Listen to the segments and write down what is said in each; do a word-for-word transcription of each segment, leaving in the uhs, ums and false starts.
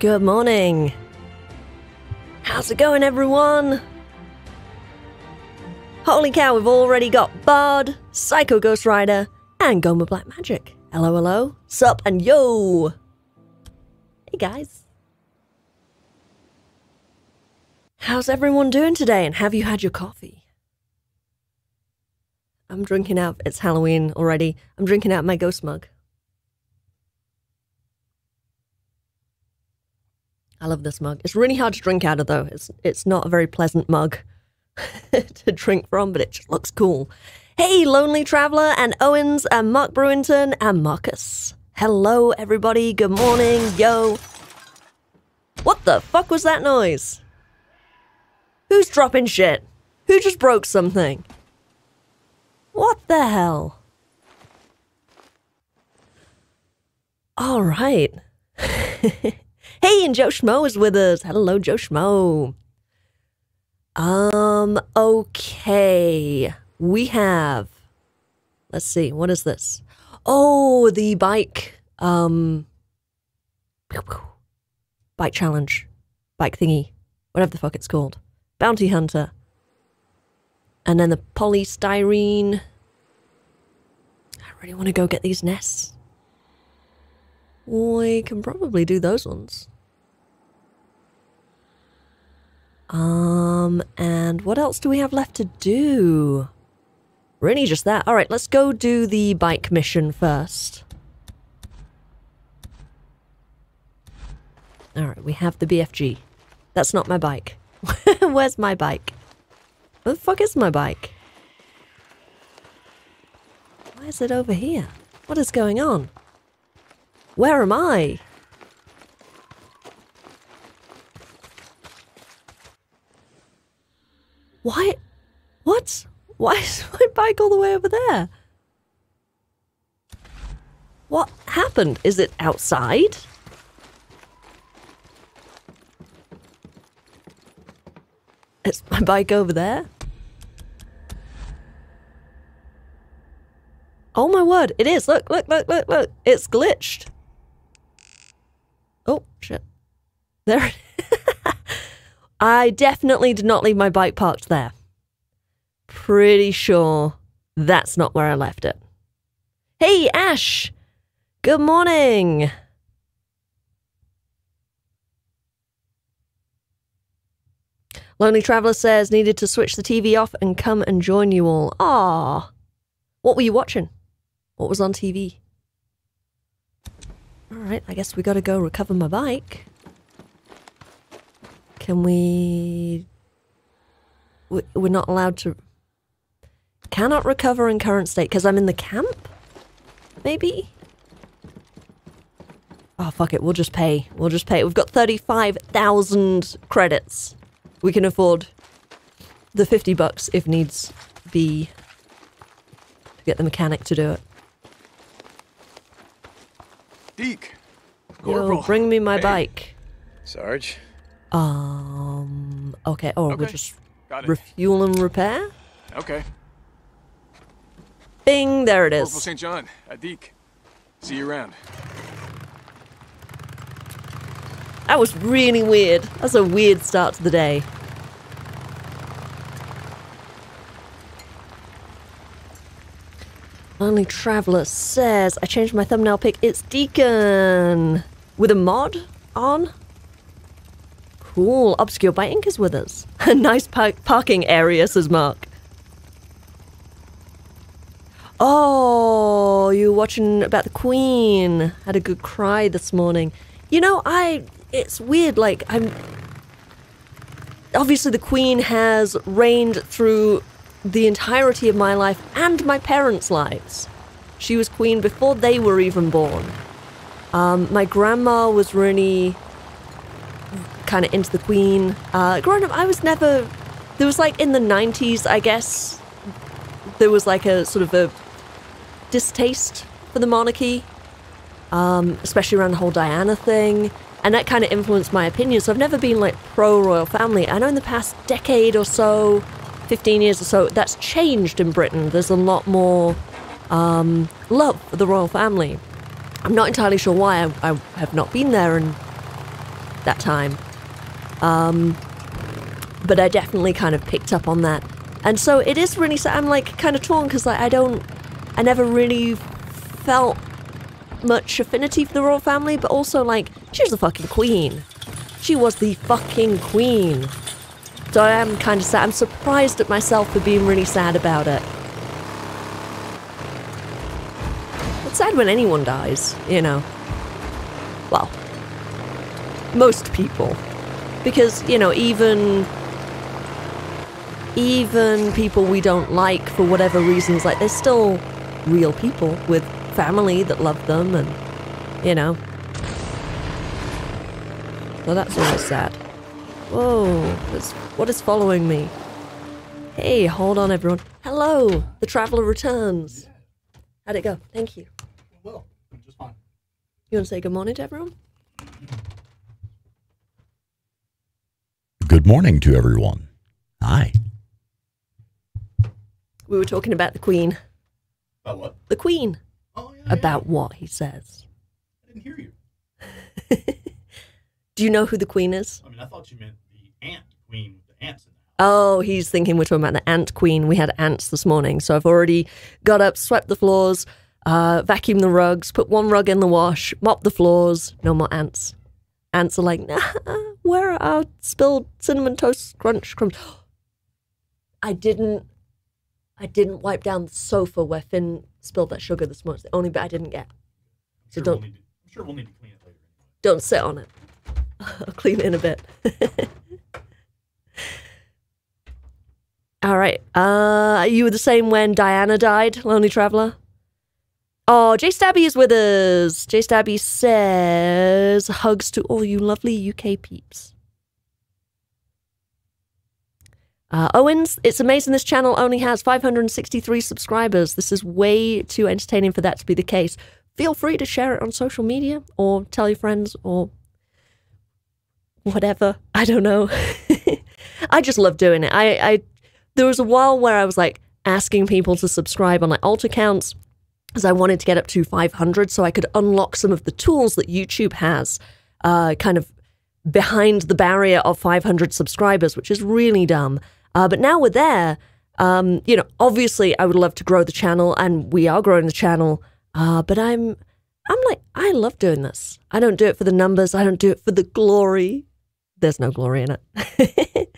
Good morning. How's it going, everyone? Holy cow, we've already got Bard, Psycho Ghost Rider, and Goma Black Magic. Hello, hello, sup, and yo! Hey, guys. How's everyone doing today, and have you had your coffee? I'm drinking out, it's Halloween already, I'm drinking out my ghost mug. I love this mug. It's really hard to drink out of, though. It's it's not a very pleasant mug to drink from, but it just looks cool. Hey, Lonely Traveler and Owens and Mark Brewington and Marcus. Hello, everybody. Good morning. Yo. What the fuck was that noise? Who's dropping shit? Who just broke something? What the hell? All right. Hey, and Joe Schmoe is with us. Hello, Joe Schmoe. Um, okay. We have... Let's see, what is this? Oh, the bike... Um... Bike challenge. Bike thingy. Whatever the fuck it's called. Bounty Hunter. And then the polystyrene. I really want to go get these nests. We can probably do those ones. Um, and what else do we have left to do? Really just that. Alright, let's go do the bike mission first. Alright, we have the B F G. That's not my bike. Where's my bike? Where the fuck is my bike? Why is it over here? What is going on? Where am I? Why? What? Why is my bike all the way over there? What happened? Is it outside? Is my bike over there? Oh my word, it is! Look, look, look, look, look! It's glitched! Oh, shit. There it is. I definitely did not leave my bike parked there. Pretty sure that's not where I left it. Hey, Ash! Good morning! Lonely Traveler says, needed to switch the T V off and come and join you all. Aww. What were you watching? What was on T V? Alright, I guess we gotta go recover my bike. Can we... We're not allowed to... Cannot recover in current state, because I'm in the camp? Maybe? Oh, fuck it, we'll just pay. We'll just pay. We've got thirty-five thousand credits. We can afford the fifty bucks if needs be to get the mechanic to do it. Deke, Corporal, bring me my hey. bike. Sarge. Um. Okay. Oh, okay. We're just refuel and repair. Okay. Bing! There it is. Corporal Saint John, Deke. See you around. That was really weird. That's a weird start to the day. Lonely Traveler says, I changed my thumbnail pic, it's Deacon! With a mod on? Cool, Obscure by Ink is with us. A nice par parking area, says Mark. Oh, you were watching about the Queen. Had a good cry this morning. You know, I... It's weird, like, I'm... Obviously the Queen has reigned through... the entirety of my life and my parents' lives. She was queen before they were even born. Um, my grandma was really kind of into the Queen. Uh, growing up, I was never... There was like in the nineties, I guess, there was like a sort of a distaste for the monarchy, um, especially around the whole Diana thing. And that kind of influenced my opinion. So I've never been like pro-royal family. I know in the past decade or so, fifteen years or so, that's changed in Britain. There's a lot more um, love for the royal family. I'm not entirely sure why I, I have not been there and that time. Um, but I definitely kind of picked up on that. And so it is really sad. I'm like kind of torn because like I don't, I never really felt much affinity for the royal family, but also like she was the fucking queen. She was the fucking queen. So I am kind of sad. I'm surprised at myself for being really sad about it. It's sad when anyone dies, you know. Well, most people. Because, you know, even... Even people we don't like for whatever reasons, like, they're still real people with family that love them and, you know. So that's always sad. Whoa, that's, what is following me? Hey, hold on everyone. Hello, the Traveler returns. How'd it go? Thank you. Well, I'm just fine. You want to say good morning to everyone? Good morning to everyone. Hi. We were talking about the Queen. About what? The Queen. Oh, yeah, about yeah. What he says. I didn't hear you. Do you know who the Queen is? I mean, I thought you meant the ant queen with the ants in the house. Oh, he's thinking we're talking about the ant queen. We had ants this morning, so I've already got up, swept the floors, uh, vacuumed the rugs, put one rug in the wash, mopped the floors. No more ants. Ants are like, nah, where are our spilled cinnamon toast crunch crumbs? I didn't, I didn't wipe down the sofa where Finn spilled that sugar this morning. It's the only bit I didn't get. So I'm sure don't. We'll need to, I'm sure we'll need to clean it later. Don't sit on it. I'll clean it in a bit. All right. Uh, you were the same when Diana died, Lonely Traveler. Oh, Jay Stabby is with us. Jay Stabby says, hugs to all you lovely U K peeps. Uh, Owens, it's amazing this channel only has five hundred sixty-three subscribers. This is way too entertaining for that to be the case. Feel free to share it on social media or tell your friends or... whatever. I don't know. I just love doing it. I, I, there was a while where I was like asking people to subscribe on like alt accounts because I wanted to get up to five hundred so I could unlock some of the tools that YouTube has uh, kind of behind the barrier of five hundred subscribers, which is really dumb. Uh, but now we're there. Um, you know, obviously I would love to grow the channel and we are growing the channel, uh, but I'm, I'm like, I love doing this. I don't do it for the numbers. I don't do it for the glory. There's no glory in it.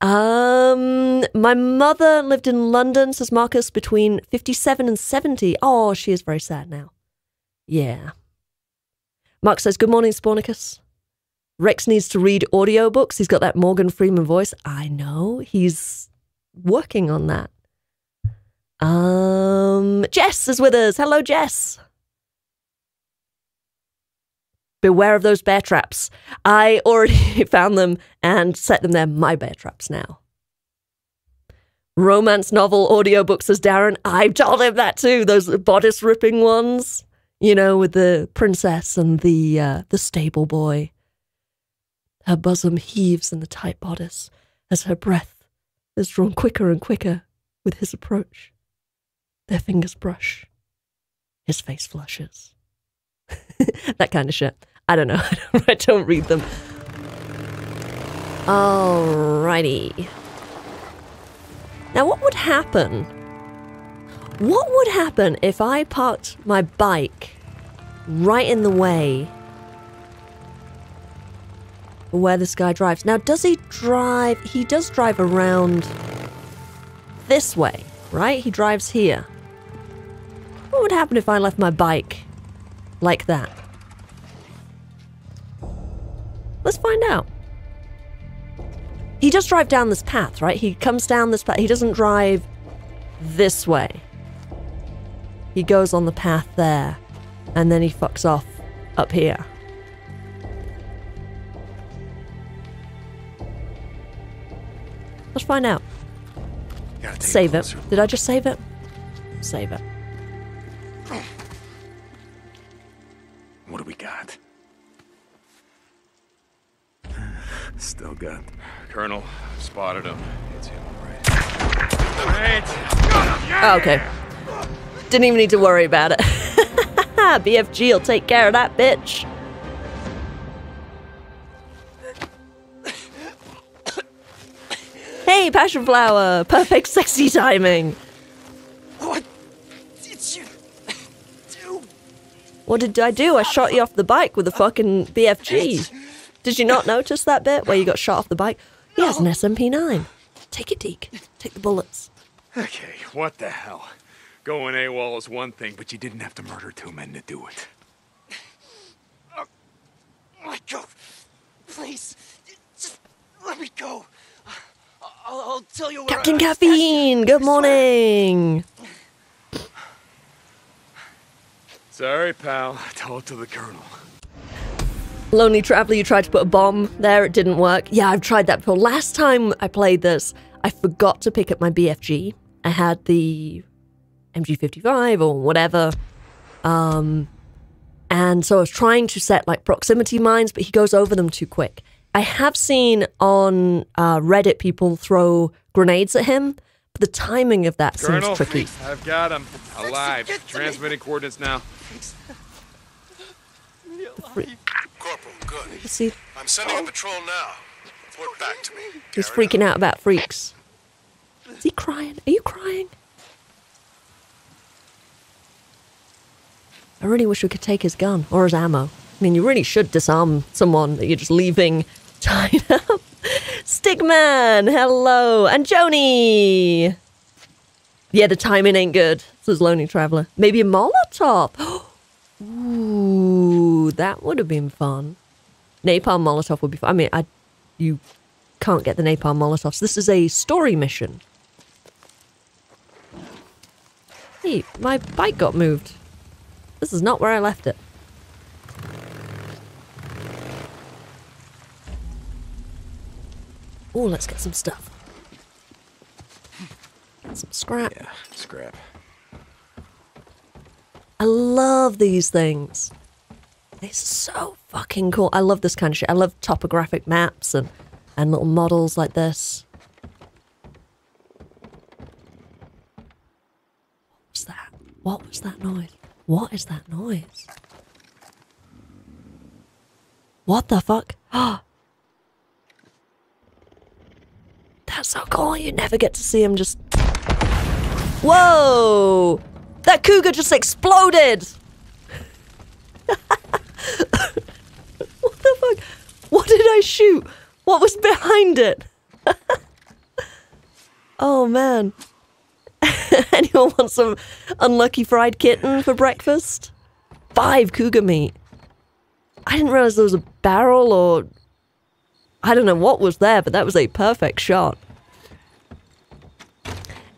um, my mother lived in London, says Marcus, between fifty-seven and seventy. Oh, she is very sad now. Yeah. Mark says, good morning, Spornicus. Rex needs to read audiobooks. He's got that Morgan Freeman voice. I know. He's working on that. Um, Jess is with us. Hello, Jess. Beware of those bear traps. I already found them and set them there. My bear traps now. Romance novel audiobook, says Darren. I've told him that too. Those bodice ripping ones, you know, with the princess and the uh, the stable boy. Her bosom heaves in the tight bodice as her breath is drawn quicker and quicker with his approach. Their fingers brush. His face flushes. That kind of shit. I don't know. I don't, I don't read them. Alrighty. Now, what would happen? What would happen if I parked my bike right in the way where this guy drives? Now, does he drive? He does drive around this way, right? He drives here. What would happen if I left my bike like that? Let's find out. He does drive down this path, right? He comes down this path. He doesn't drive this way. He goes on the path there, and then he fucks off up here. Let's find out. Save it. Did I just save it? Save it. What do we got? Still got Colonel, spotted him. It's him, right? Right. Yeah. Okay. Didn't even need to worry about it. B F G will take care of that bitch. Hey, Passionflower! Perfect sexy timing! What did you do? What did I do? I shot you off the bike with a fucking B F G. Did you not notice that bit where you got shot off the bike? He has an S M P nine. Take it, Deke. Take the bullets. Okay, what the hell? Going AWOL is one thing, but you didn't have to murder two men to do it. Uh, let go. Please. Just let me go. I'll, I'll tell you where Captain Caffeine, good morning. Sorry, pal. Tell it to the colonel. Lonely Traveler, you tried to put a bomb there. It didn't work. Yeah, I've tried that before. Last time I played this, I forgot to pick up my B F G. I had the M G fifty-five or whatever. Um, and so I was trying to set like proximity mines, but he goes over them too quick. I have seen on uh, Reddit people throw grenades at him, but the timing of that Colonel, seems tricky. I've got him. Alive. Transmitting coordinates now. Corporal, good. I'm sending a patrol now. Report back to me. He's freaking out about freaks. Is he crying? Are you crying? I really wish we could take his gun or his ammo. I mean, you really should disarm someone that you're just leaving tied up. Stigman, hello, and Joni. Yeah, the timing ain't good. This is Lonely Traveler. Maybe a Molotov. Ooh, that would have been fun. Napalm Molotov would be fun. I mean, I, you can't get the Napalm Molotovs. This is a story mission. Hey, my bike got moved. This is not where I left it. Oh, let's get some stuff. Some scrap. Yeah, scrap. I love these things. They're so fucking cool. I love this kind of shit. I love topographic maps and, and little models like this. What was that? What was that noise? What is that noise? What the fuck? Ah! That's so cool. You never get to see him just... Whoa! That cougar just exploded! What the fuck? What did I shoot? What was behind it? Oh, man. Anyone want some unlucky fried kitten for breakfast? Five cougar meat. I didn't realize there was a barrel or... I don't know what was there, but that was a perfect shot.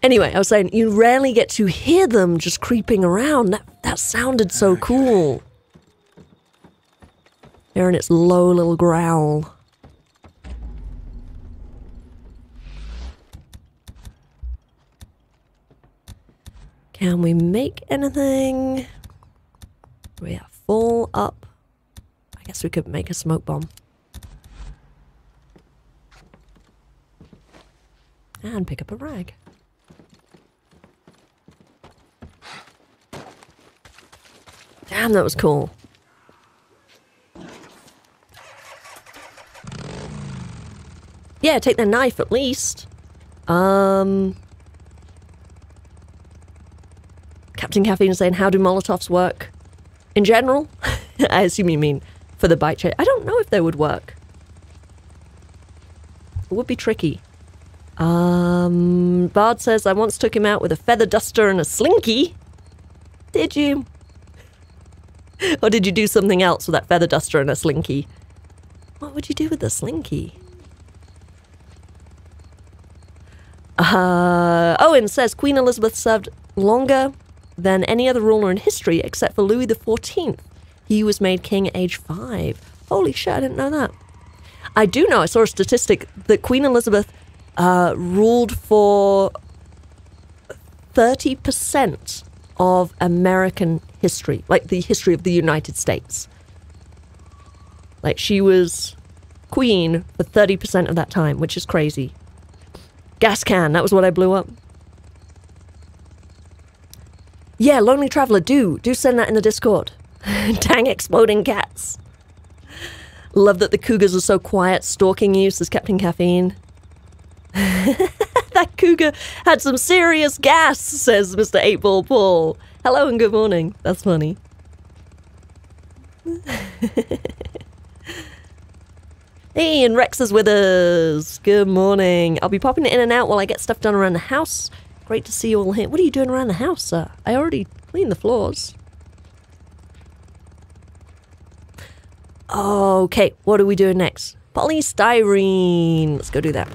Anyway, I was saying, you rarely get to hear them just creeping around. That, that sounded so cool. Hearing its low little growl. Can we make anything? We are full up. I guess we could make a smoke bomb. And pick up a rag. Damn, that was cool. Yeah, take the knife at least. Um, Captain Caffeine is saying, how do Molotovs work? In general? I assume you mean for the bike chase. I don't know if they would work. It would be tricky. Um, Bard says, I once took him out with a feather duster and a slinky. Did you? Or did you do something else with that feather duster and a slinky? What would you do with the slinky? Uh, Owen says, Queen Elizabeth served longer than any other ruler in history except for Louis the fourteenth. He was made king age five. Holy shit, I didn't know that. I do know, I saw a statistic that Queen Elizabeth uh, ruled for thirty percent of American history, like the history of the United States. Like, she was queen for thirty percent of that time, which is crazy. Gas can, that was what I blew up. Yeah, Lonely Traveler, do. Do send that in the Discord. Dang exploding cats. Love that the cougars are so quiet, stalking you, says Captain Caffeine. That cougar had some serious gas, says Mister Eightball Paul. Hello and good morning. That's funny. Hey, and Rex is with us. Good morning. I'll be popping it in and out while I get stuff done around the house. Great to see you all here. What are you doing around the house, sir? I already cleaned the floors. Okay, what are we doing next? Polystyrene. Let's go do that.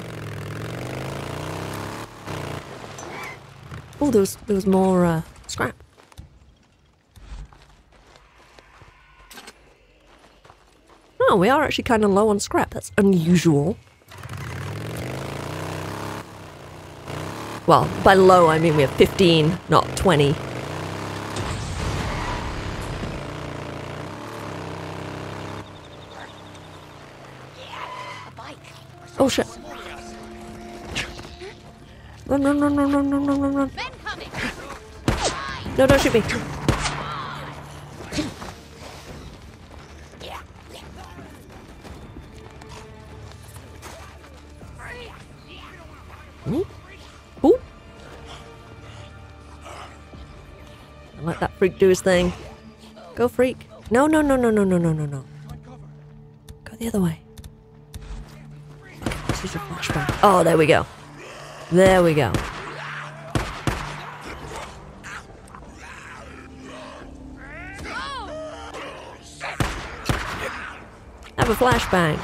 Oh, there was, there was more uh, scrap. Oh, we are actually kind of low on scrap. That's unusual. Well, by low, I mean we have fifteen, not twenty. Oh shit. Run, run, run, run, run, run, run, run, run. No, don't shoot me. Ooh. Ooh. Let that freak do his thing. Go, freak. No, no, no, no, no, no, no, no, no. Go the other way. Use a flashbang. Oh, there we go. There we go. Have a flashbang.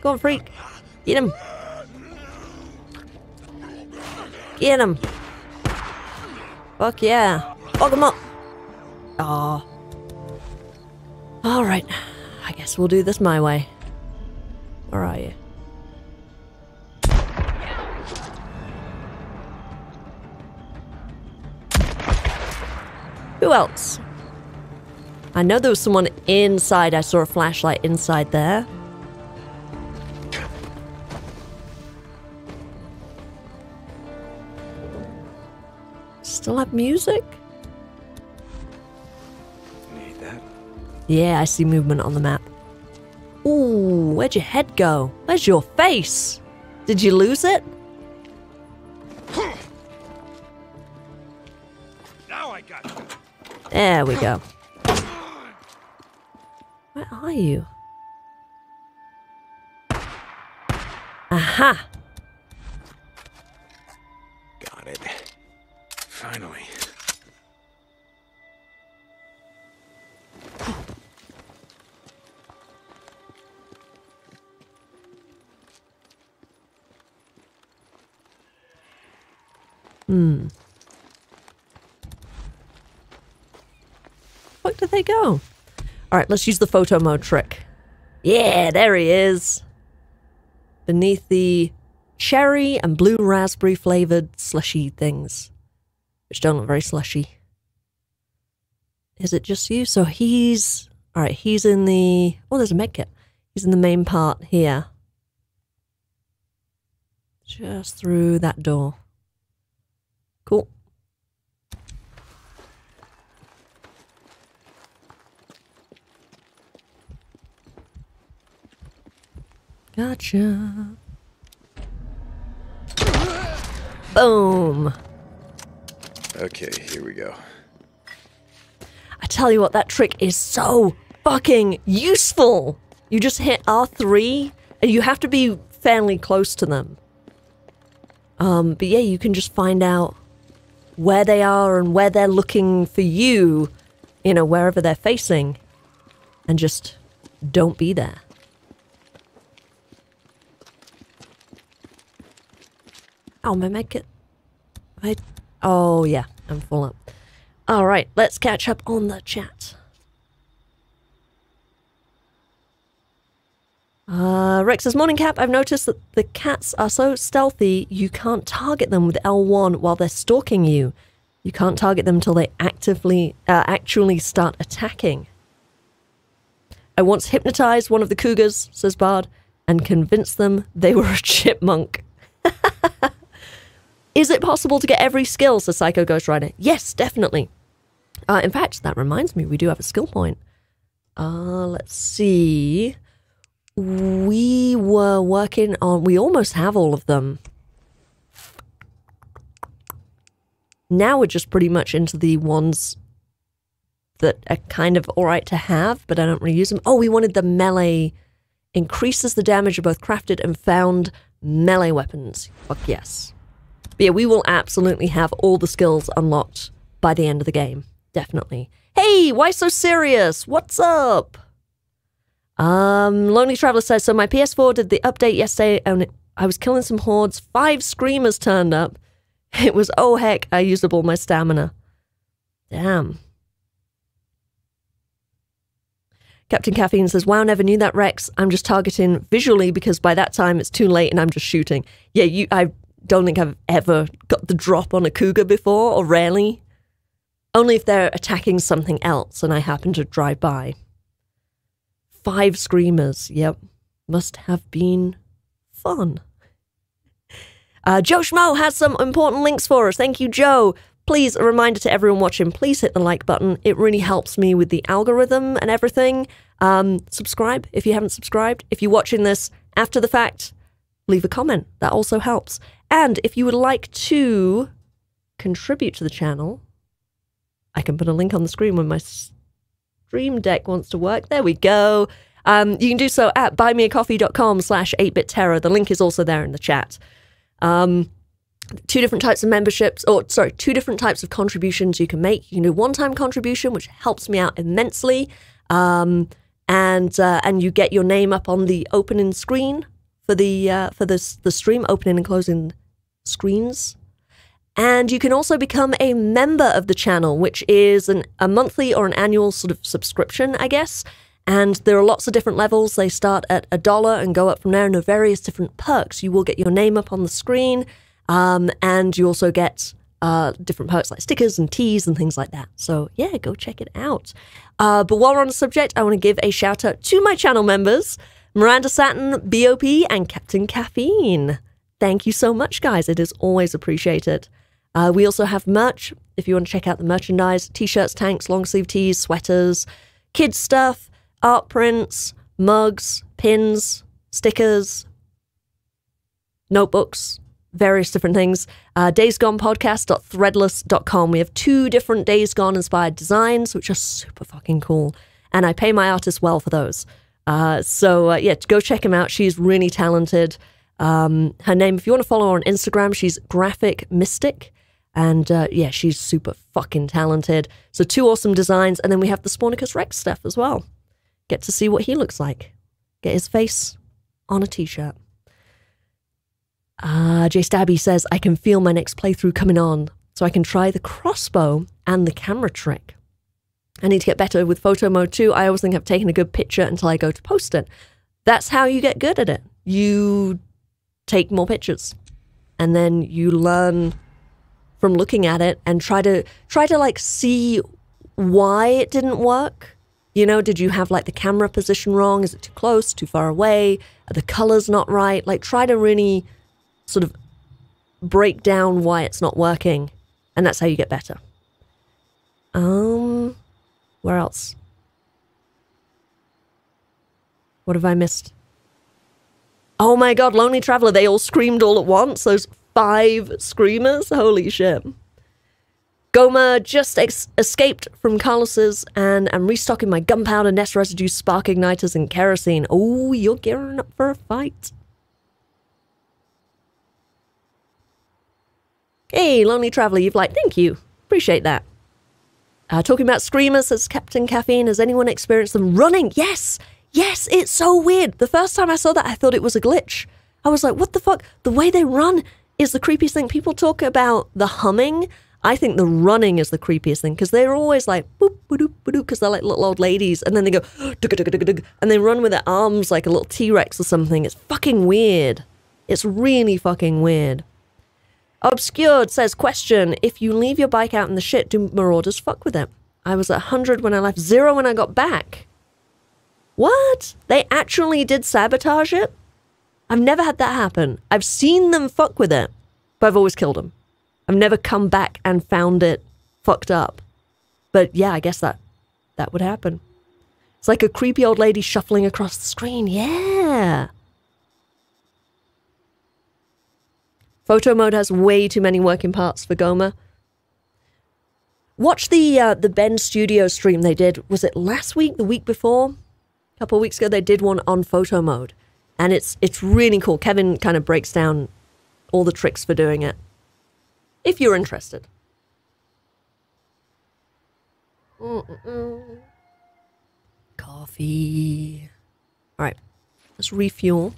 Go on, freak. Get him. Get him. Fuck yeah. Fuck him up. Aw. Alright, I guess we'll do this my way. Where are you? Who else? I know there was someone inside. I saw a flashlight inside there. Still have music? Yeah, I see movement on the map. Ooh, where'd your head go? Where's your face? Did you lose it? Now I got you. There we go. Where are you? Aha! Got it. Finally. Hmm. Where did they go? Alright, let's use the photo mode trick. Yeah, there he is. Beneath the cherry and blue raspberry flavored slushy things. Which don't look very slushy. Is it just you? So he's... Alright, he's in the... Oh, there's a medkit. He's in the main part here. Just through that door. Cool. Gotcha. Boom. Okay, here we go. I tell you what, that trick is so fucking useful. You just hit R three, and you have to be fairly close to them. Um, but yeah, you can just find out where they are and where they're looking for you, you know, wherever they're facing, and just don't be there. Oh, my medkit. I, oh, yeah, I'm full up. All right, let's catch up on the chat. Uh, Rex says, morning, Cap. I've noticed that the cats are so stealthy, you can't target them with L one while they're stalking you. You can't target them until they actively, uh, actually start attacking. I once hypnotized one of the cougars, says Bard, and convinced them they were a chipmunk. Is it possible to get every skill, says Psycho Ghost Rider? Yes, definitely. Uh, in fact, that reminds me, we do have a skill point. Uh, let's see. We were working on... We almost have all of them. Now we're just pretty much into the ones that are kind of alright to have, but I don't really use them. Oh, we wanted the melee. Increases the damage of both crafted and found melee weapons. Fuck yes. But yeah, we will absolutely have all the skills unlocked by the end of the game. Definitely. Hey, why so serious? What's up? Um, Lonely Traveler says, so my P S four did the update yesterday and I was killing some hordes. Five screamers turned up. It was, oh heck, I used up all my stamina. Damn. Captain Caffeine says, wow, never knew that, Rex. I'm just targeting visually because by that time it's too late and I'm just shooting. Yeah, you. I don't think I've ever got the drop on a cougar before, or rarely. Only if they're attacking something else and I happen to drive by. Five screamers, yep. Must have been fun. Uh, Joe Schmoe has some important links for us. Thank you, Joe. Please, a reminder to everyone watching, please hit the like button. It really helps me with the algorithm and everything. Um, subscribe if you haven't subscribed. If you're watching this after the fact, leave a comment. That also helps. And if you would like to contribute to the channel, I can put a link on the screen when my stream deck wants to work. There we go. Um, you can do so at buy me a coffee dot com slash eight bit terror. The link is also there in the chat. Um... Two different types of memberships, or sorry, two different types of contributions you can make. You can do one-time contribution, which helps me out immensely, um, and uh, and you get your name up on the opening screen for the uh, for this the stream opening and closing screens. And you can also become a member of the channel, which is an, a monthly or an annual sort of subscription, I guess. And there are lots of different levels. They start at a dollar and go up from there, and there are various different perks. You will get your name up on the screen. Um, and you also get uh, different perks like stickers and teas and things like that. So yeah, go check it out. Uh, but while we're on the subject, I want to give a shout out to my channel members, Miranda Satin, B O P, and Captain Caffeine. Thank you so much, guys. It is always appreciated. Uh, we also have merch. If you want to check out the merchandise, t-shirts, tanks, long sleeve tees, sweaters, kids stuff, art prints, mugs, pins, stickers, notebooks, various different things. Uh, Days Gone podcast dot threadless dot com. We have two different Days Gone inspired designs, which are super fucking cool. And I pay my artist well for those. Uh, so uh, yeah, go check him out. She's really talented. Um, her name, if you want to follow her on Instagram, she's Graphic Mystic. And uh, yeah, she's super fucking talented. So two awesome designs. And then we have the Spornicus Rex stuff as well. Get to see what he looks like. Get his face on a t-shirt. Ah, uh, Jay Stabby says, I can feel my next playthrough coming on, so I can try the crossbow and the camera trick. I need to get better with photo mode too. I always think I've taken a good picture until I go to post it. That's how you get good at it. You take more pictures and then you learn from looking at it and try to, try to like see why it didn't work. You know, did you have like the camera position wrong? Is it too close, too far away? Are the colors not right? Like try to really... sort of break down why it's not working, and that's how you get better. Um, where else? What have I missed? Oh my god, Lonely Traveler, they all screamed all at once, those five screamers, holy shit. Goma just ex escaped from Carlos's, and I'm restocking my gunpowder, nest residue, spark igniters, and kerosene. Oh, you're gearing up for a fight. Hey, Lonely Traveler, you've like, thank you. Appreciate that. Uh, talking about screamers, says Captain Caffeine, has anyone experienced them running? Yes! Yes, it's so weird. The first time I saw that, I thought it was a glitch. I was like, what the fuck? The way they run is the creepiest thing. People talk about the humming. I think the running is the creepiest thing, because they're always like, boop, ba-doop, ba-doop, because they're like little old ladies, and then they go, dug-a-dug-a-dug-a-dug, and they run with their arms like a little T-Rex or something. It's fucking weird. It's really fucking weird. Obscured says, question, if you leave your bike out in the shit, do marauders fuck with it? I was at one hundred when I left, zero when I got back. What? They actually did sabotage it? I've never had that happen. I've seen them fuck with it, but I've always killed them. I've never come back and found it fucked up. But yeah, I guess that, that would happen. It's like a creepy old lady shuffling across the screen. Yeah. Photo mode has way too many working parts for Goma. Watch the uh, the Ben Studio stream they did. Was it last week? The week before? A couple of weeks ago, they did one on photo mode. And it's, it's really cool. Kevin kind of breaks down all the tricks for doing it. If you're interested. Mm-mm-mm. Coffee. All right, let's refuel.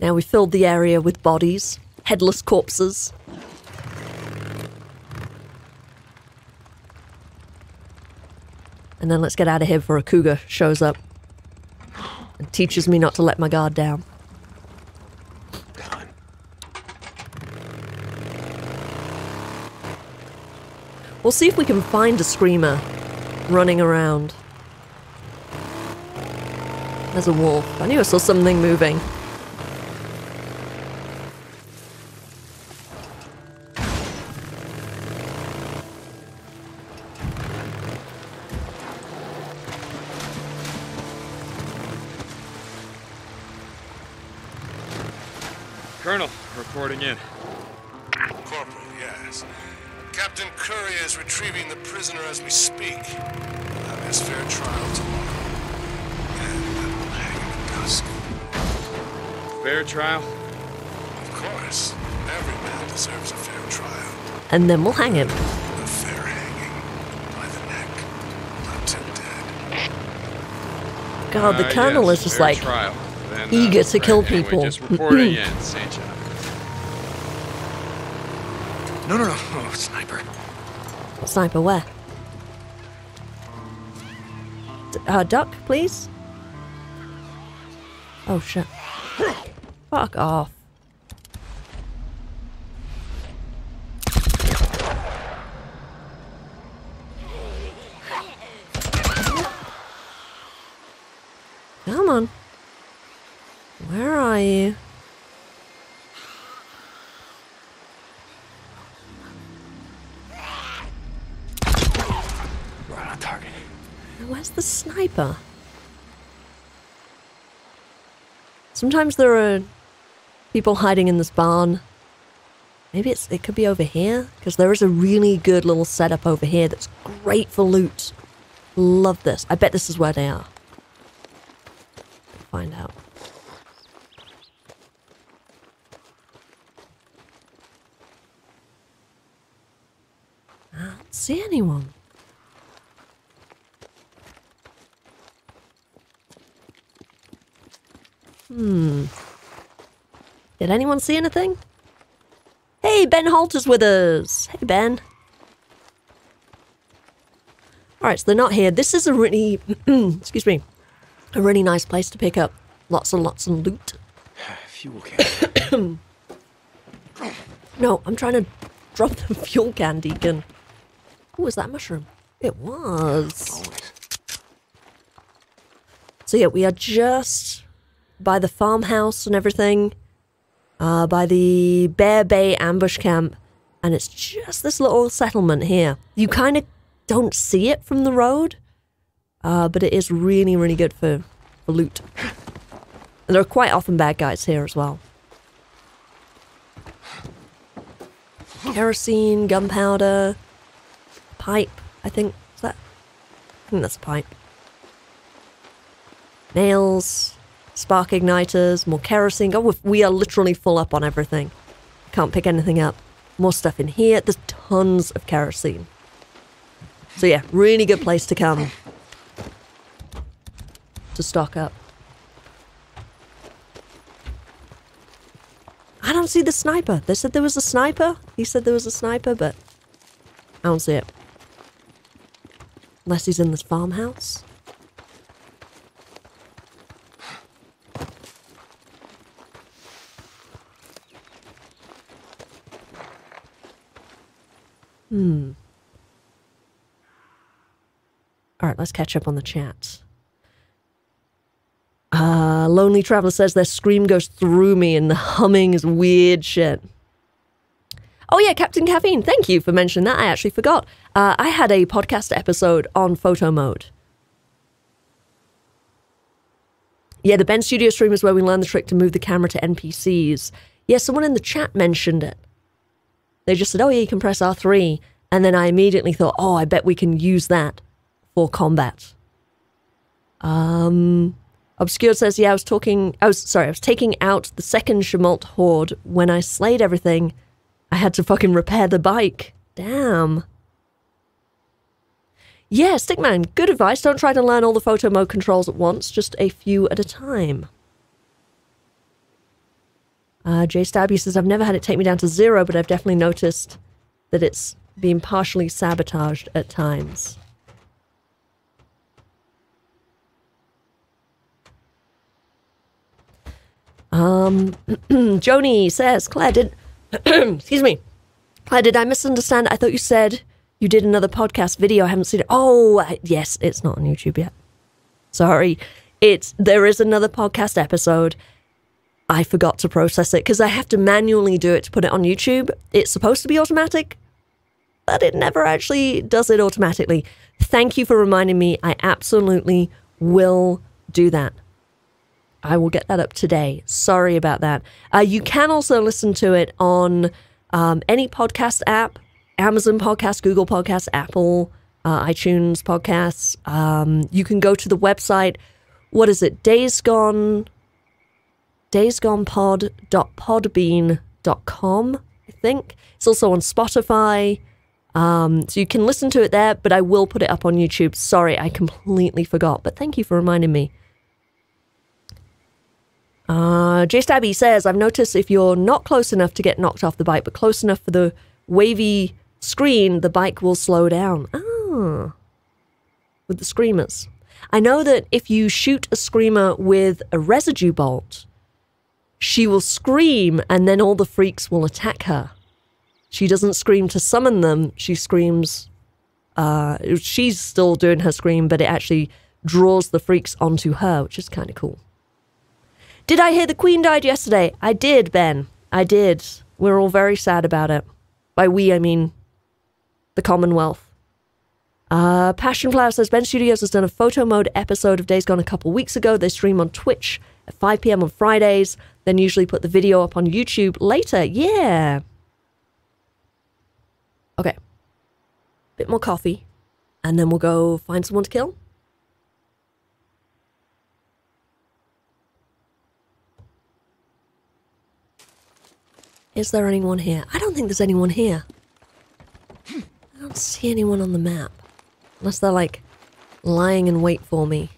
Now we filled the area with bodies, headless corpses. And then let's get out of here before a cougar shows up and teaches me not to let my guard down. God. We'll see if we can find a screamer running around. There's a wolf. I knew I saw something moving. Colonel, reporting in. Corporal, yes. Captain Curry is retrieving the prisoner as we speak. We'll have his fair trial tomorrow. And that will hang in the dusk. Fair trial? Of course. Every man deserves a fair trial. And then we'll hang him. A fair hanging. By the neck. Not till dead. God, the uh, Colonel yes, is just fair like... trial. And, uh, eager to right, kill anyway, people. Just reporting in, Saint John. No, no, no, oh, sniper. Sniper where? D uh, duck, please. Oh shit! Fuck off. Come on. Where are you? Right on target. Where's the sniper? Sometimes there are people hiding in this barn. Maybe it's it could be over here, because there is a really good little setup over here that's great for loot. Love this. I bet this is where they are. Find out. I don't see anyone. Hmm. Did anyone see anything? Hey, Ben Halter's with us. Hey, Ben. Alright, so they're not here. This is a really, excuse me, a really nice place to pick up lots and lots of loot. Fuel can. No, I'm trying to drop the fuel can, Deacon. Ooh, is that mushroom? It was. So yeah, we are just by the farmhouse and everything, uh, by the Bear Bay ambush camp, and it's just this little settlement here. You kind of don't see it from the road, uh, but it is really, really good for, for loot. And there are quite often bad guys here as well. Kerosene, gunpowder, pipe, I think. Is that? I think that's a pipe. Nails, spark igniters, more kerosene. Oh, we are literally full up on everything. Can't pick anything up. More stuff in here. There's tons of kerosene. So yeah, really good place to come to stock up. I don't see the sniper. They said there was a sniper. He said there was a sniper, but I don't see it. Unless he's in this farmhouse. Hmm. Alright, let's catch up on the chat. Uh, Lonely Traveler says their scream goes through me and the humming is weird shit. Oh yeah, Captain Caffeine, thank you for mentioning that. I actually forgot. Uh, I had a podcast episode on photo mode. Yeah, the Ben Studio stream is where we learned the trick to move the camera to N P Cs. Yeah, someone in the chat mentioned it. They just said, oh yeah, you can press R three. And then I immediately thought, oh, I bet we can use that for combat. Um, Obscured says, yeah, I was talking, I was, sorry, I was taking out the second Shemalt horde. When I slayed everything, I had to fucking repair the bike. Damn. Yeah, Stickman, good advice. Don't try to learn all the photo mode controls at once, just a few at a time. Uh, Jay Stabby says, I've never had it take me down to zero, but I've definitely noticed that it's been partially sabotaged at times. Um, Joni says, Claire, did... excuse me. Claire, did I misunderstand? I thought you said... you did another podcast video. I haven't seen it. Oh, yes, it's not on YouTube yet. Sorry. It's, there is another podcast episode. I forgot to process it because I have to manually do it to put it on YouTube. It's supposed to be automatic, but it never actually does it automatically. Thank you for reminding me. I absolutely will do that. I will get that up today. Sorry about that. Uh, you can also listen to it on um, any podcast app. Amazon Podcasts, Google Podcasts, Apple, uh, iTunes Podcasts. Um, you can go to the website. What is it? Days Gone, days gone pod dot podbean dot com, I think. It's also on Spotify. Um, so you can listen to it there, but I will put it up on YouTube. Sorry, I completely forgot, but thank you for reminding me. Uh, Jay Stabby says, I've noticed if you're not close enough to get knocked off the bike, but close enough for the wavy screen, the bike will slow down. Ah, with the screamers. I know that if you shoot a screamer with a residue bolt, she will scream and then all the freaks will attack her. She doesn't scream to summon them. She screams, uh, she's still doing her scream, but it actually draws the freaks onto her, which is kind of cool. Did I hear the Queen died yesterday? I did, Ben. I did. We're all very sad about it. By we, I mean the Commonwealth. Uh, Passionflower says, Ben Studios has done a photo mode episode of Days Gone a couple weeks ago. They stream on Twitch at five p m on Fridays, then usually put the video up on YouTube later. Yeah. Okay. Bit more coffee, and then we'll go find someone to kill. Is there anyone here? I don't think there's anyone here. I don't see anyone on the map. Unless they're like lying in wait for me.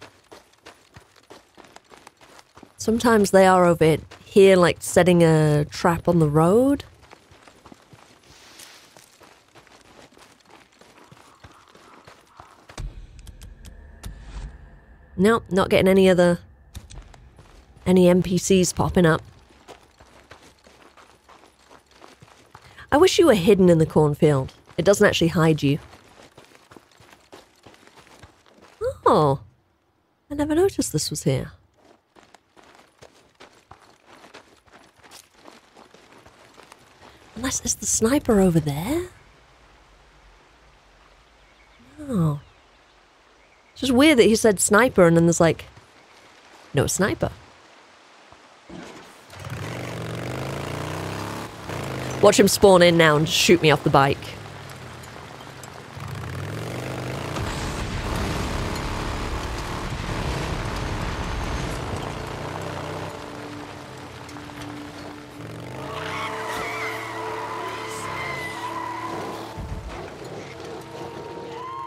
Sometimes they are over here like setting a trap on the road. Nope, not getting any other, any N P Cs popping up. I wish you were hidden in the cornfield. It doesn't actually hide you. Oh. I never noticed this was here. Unless it's the sniper over there? No. It's just weird that he said sniper and then there's like... no sniper. Watch him spawn in now and just shoot me off the bike.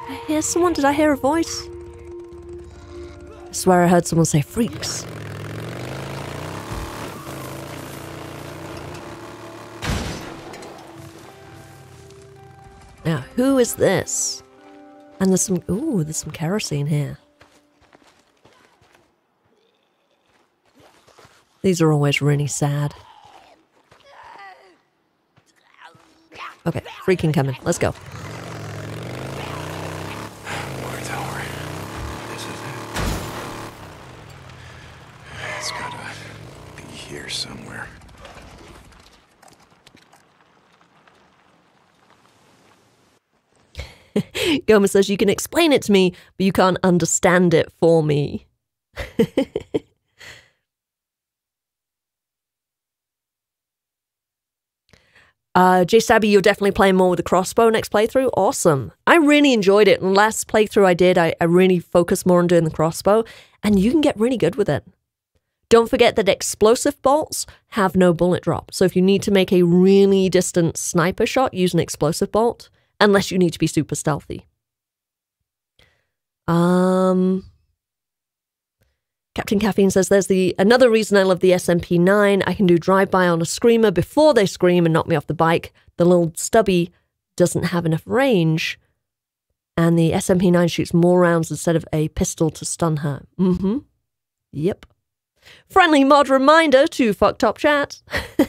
I hear someone. Did I hear a voice? I swear I heard someone say freaks. Now, who is this? And there's some... ooh, there's some kerosene here. These are always really sad. Okay, freaking coming. Let's go. War Tower. This is it. It's gotta be here somewhere. Goma says, you can explain it to me, but you can't understand it for me. Uh, Jay Stabby, you're definitely playing more with the crossbow next playthrough. Awesome. I really enjoyed it. And last playthrough I did, I, I really focused more on doing the crossbow, and you can get really good with it. Don't forget that explosive bolts have no bullet drop. So if you need to make a really distant sniper shot, use an explosive bolt, unless you need to be super stealthy. Um... Captain Caffeine says, there's the another reason I love the S M P nine. I can do drive-by on a screamer before they scream and knock me off the bike. The little stubby doesn't have enough range. And the S M P nine shoots more rounds instead of a pistol to stun her. Mm-hmm. Yep. Friendly mod reminder to fuck top chat. uh,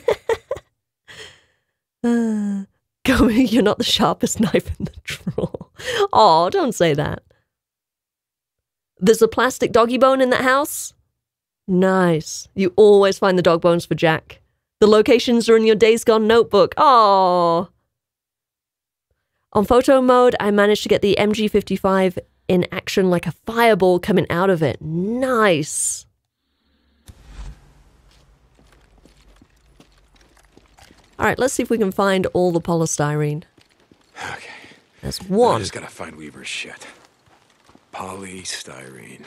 Goma, you're not the sharpest knife in the drawer. Aw, don't say that. There's a plastic doggy bone in that house? Nice. You always find the dog bones for Jack. The locations are in your Days Gone notebook. Aww. On photo mode, I managed to get the M G fifty-five in action like a fireball coming out of it. Nice. Alright, let's see if we can find all the polystyrene. Okay. There's one. I just gotta find Weaver's shit. Polystyrene.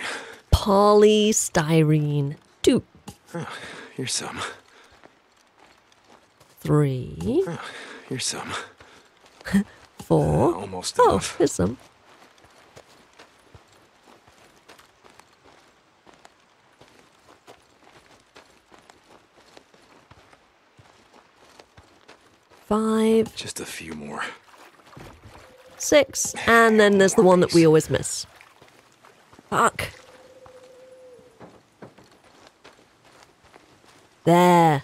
Polystyrene. Two. Oh, here's some. Three. Oh, here's some. Four. Uh, almost oh, enough. Here's some. Five. Just a few more. Six. And then there's the one that we always miss. Fuck. There.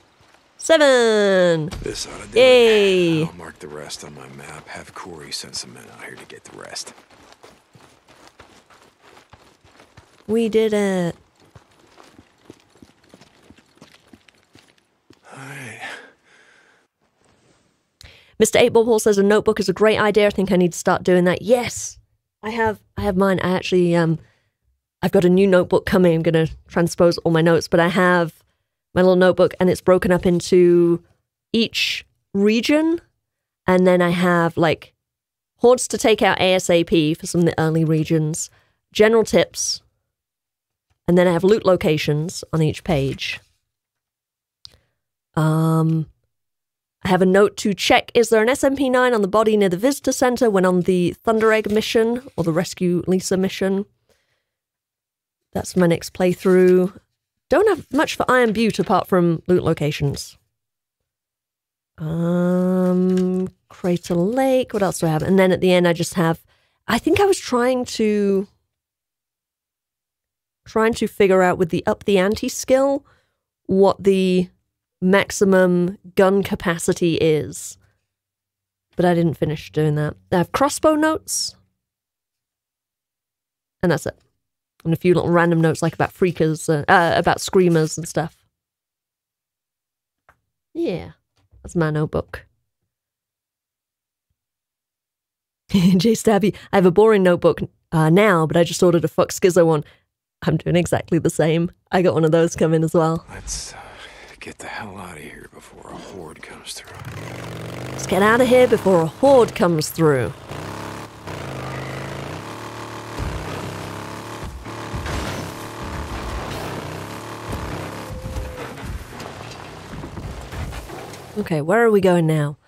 Seven. This ought to do Yay. It. I'll mark the rest on my map. Have Corey send some men out here to get the rest. We did it. All right. Mister Eightball Paul says a notebook is a great idea. I think I need to start doing that. Yes, I have. I have mine. I actually um. I've got a new notebook coming. I'm going to transpose all my notes, but I have my little notebook and it's broken up into each region. And then I have like hordes to take out ASAP for some of the early regions, general tips, and then I have loot locations on each page. Um, I have a note to check, is there an S M P nine on the body near the visitor center when on the Thunder Egg mission or the Rescue Lisa mission? That's my next playthrough. Don't have much for Iron Butte apart from loot locations. Um, Crater Lake. What else do I have? And then at the end, I just have. I think I was trying to trying to figure out with the up the ante skill what the maximum gun capacity is, but I didn't finish doing that. I have crossbow notes, and that's it. And a few little random notes like about freakers, uh, uh, about screamers and stuff. Yeah, that's my notebook. Jay Stabby, I have a boring notebook uh, now, but I just ordered a fuck schizo one. I'm doing exactly the same. I got one of those coming as well. Let's uh, get the hell out of here before a horde comes through. Let's get out of here before a horde comes through. Okay, where are we going now?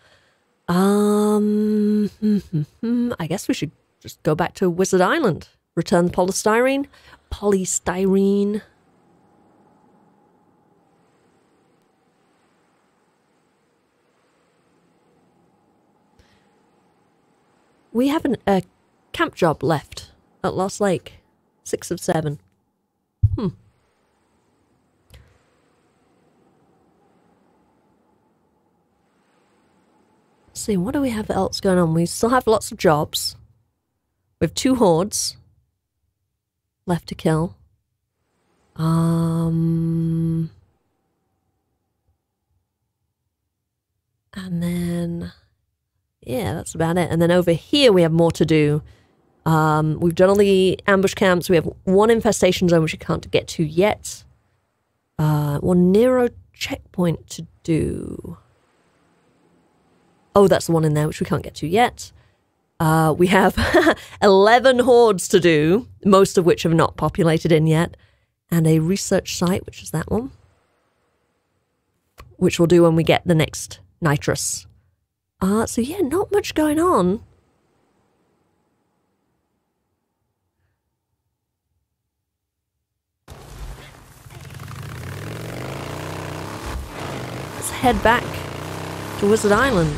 Um, I guess we should just go back to Wizard Island. Return the polystyrene. Polystyrene. We have an, a camp job left at Lost Lake. Six of seven. Hmm. See, what do we have else going on? We still have lots of jobs. We have two hordes left to kill. Um, and then, yeah, that's about it. And then over here we have more to do. Um, we've done all the ambush camps. We have one infestation zone which we can't get to yet. Uh, one Nero checkpoint to do. Oh, that's the one in there, which we can't get to yet. Uh, we have eleven hordes to do, most of which have not populated in yet. And a research site, which is that one. Which we'll do when we get the next nitrous. Uh, so yeah, not much going on. Let's head back to Wizard Island.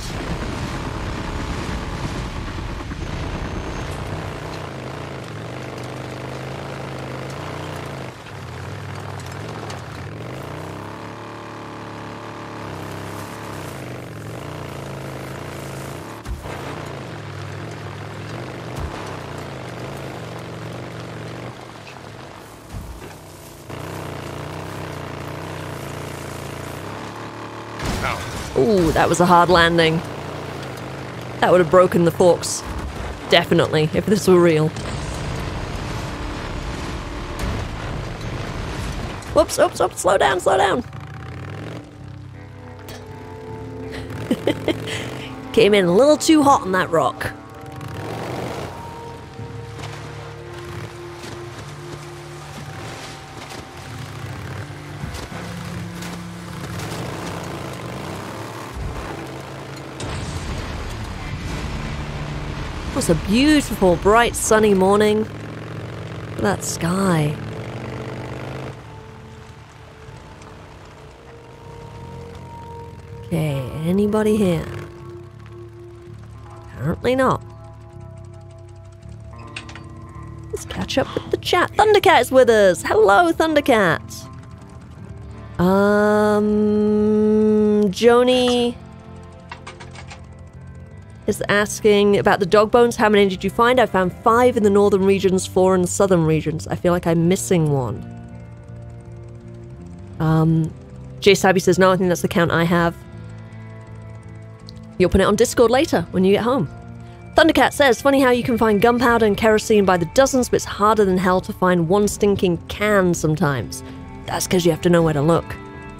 Ooh, that was a hard landing. That would have broken the forks. Definitely, if this were real. Whoops, oops, oops, slow down, slow down. Came in a little too hot on that rock. It's a beautiful, bright, sunny morning. Look at that sky. Okay, anybody here? Apparently not. Let's catch up with the chat. Thundercat's with us! Hello, Thundercat! Um... Joni is asking about the dog bones. How many did you find? I found five in the northern regions, four in the southern regions. I feel like I'm missing one. Um, Jay Stabby says, no, I think that's the count I have. You'll put it on Discord later when you get home. Thundercat says, funny how you can find gunpowder and kerosene by the dozens, but it's harder than hell to find one stinking can sometimes. That's because you have to know where to look.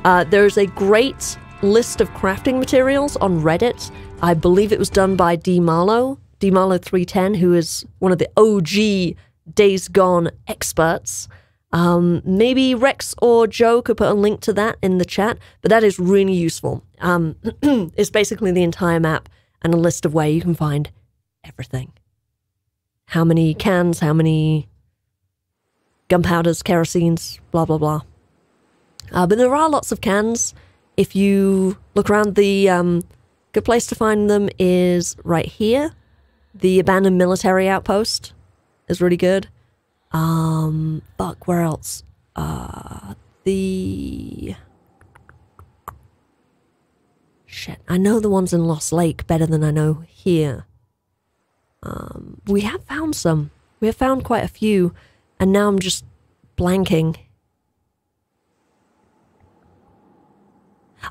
Uh, there's a great list of crafting materials on Reddit. I believe it was done by D. Marlow, D. Marlow three ten, who is one of the O G Days Gone experts. Um, maybe Rex or Joe could put a link to that in the chat, but that is really useful. Um, it's basically the entire map and a list of where you can find everything. How many cans, how many gunpowders, kerosenes, blah, blah, blah. Uh, but there are lots of cans. If you look around, the um, good place to find them is right here. The abandoned military outpost is really good. Um, fuck, where else? Uh, the... Shit, I know the ones in Lost Lake better than I know here. Um, we have found some. We have found quite a few, and now I'm just blanking.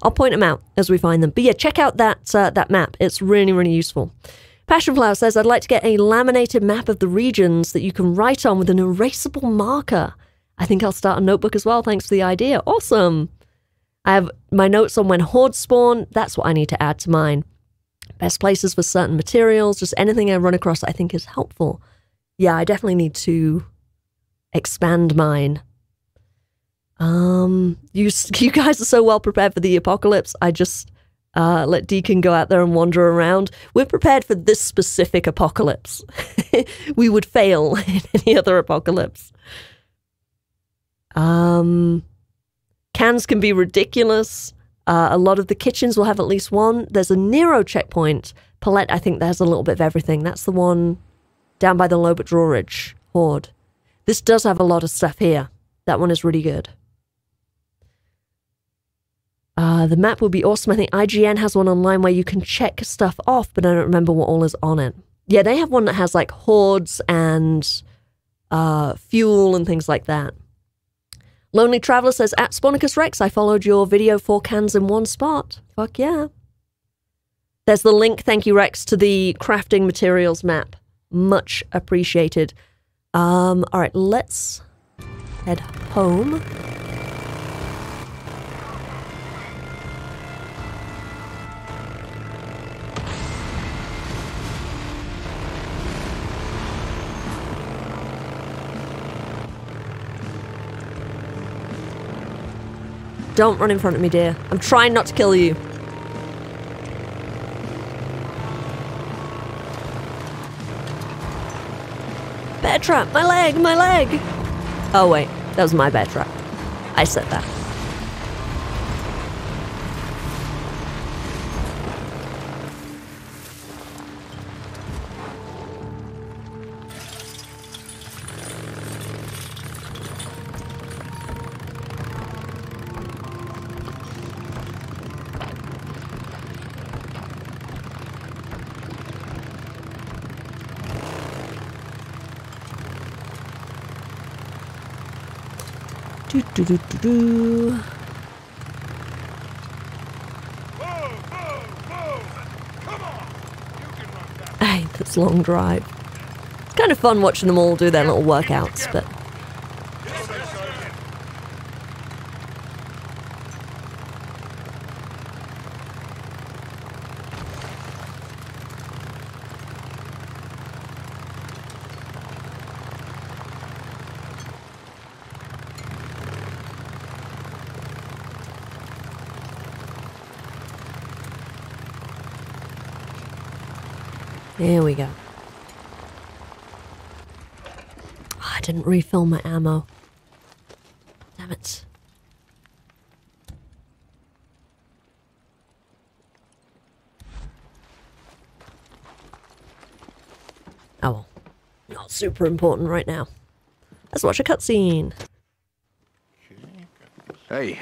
I'll point them out as we find them. But yeah, check out that uh, that map. It's really, really useful. Passionflower says, I'd like to get a laminated map of the regions that you can write on with an erasable marker. I think I'll start a notebook as well. Thanks for the idea. Awesome. I have my notes on when hordes spawn. That's what I need to add to mine. Best places for certain materials. Just anything I run across I think is helpful. Yeah, I definitely need to expand mine. Um, you you guys are so well prepared for the apocalypse. I just uh, let Deacon go out there and wander around. We're prepared for this specific apocalypse. We would fail in any other apocalypse. Um, cans can be ridiculous. Uh, a lot of the kitchens will have at least one. There's a Nero checkpoint. Palette, I think, there's a little bit of everything. That's the one down by the Lobot Drawridge Horde. This does have a lot of stuff here. That one is really good. Uh, the map would be awesome. I think I G N has one online where you can check stuff off, but I don't remember what all is on it. Yeah, they have one that has like hordes and uh, fuel and things like that. Lonely Traveler says, at Spornicus Rex, I followed your video, four cans in one spot. Fuck yeah. There's the link, thank you Rex, to the crafting materials map. Much appreciated. Um, all right, let's head home. Don't run in front of me, dear. I'm trying not to kill you. Bear trap! My leg! My leg! Oh wait, that was my bear trap. I set that. Do, do, do, do. Move, move, move. Come on. You can run that. I hate this long drive. It's kind of fun watching them all do their little workouts, but here we go. Oh, I didn't refill my ammo. Damn it. Oh well. Not super important right now. Let's watch a cutscene. Hey.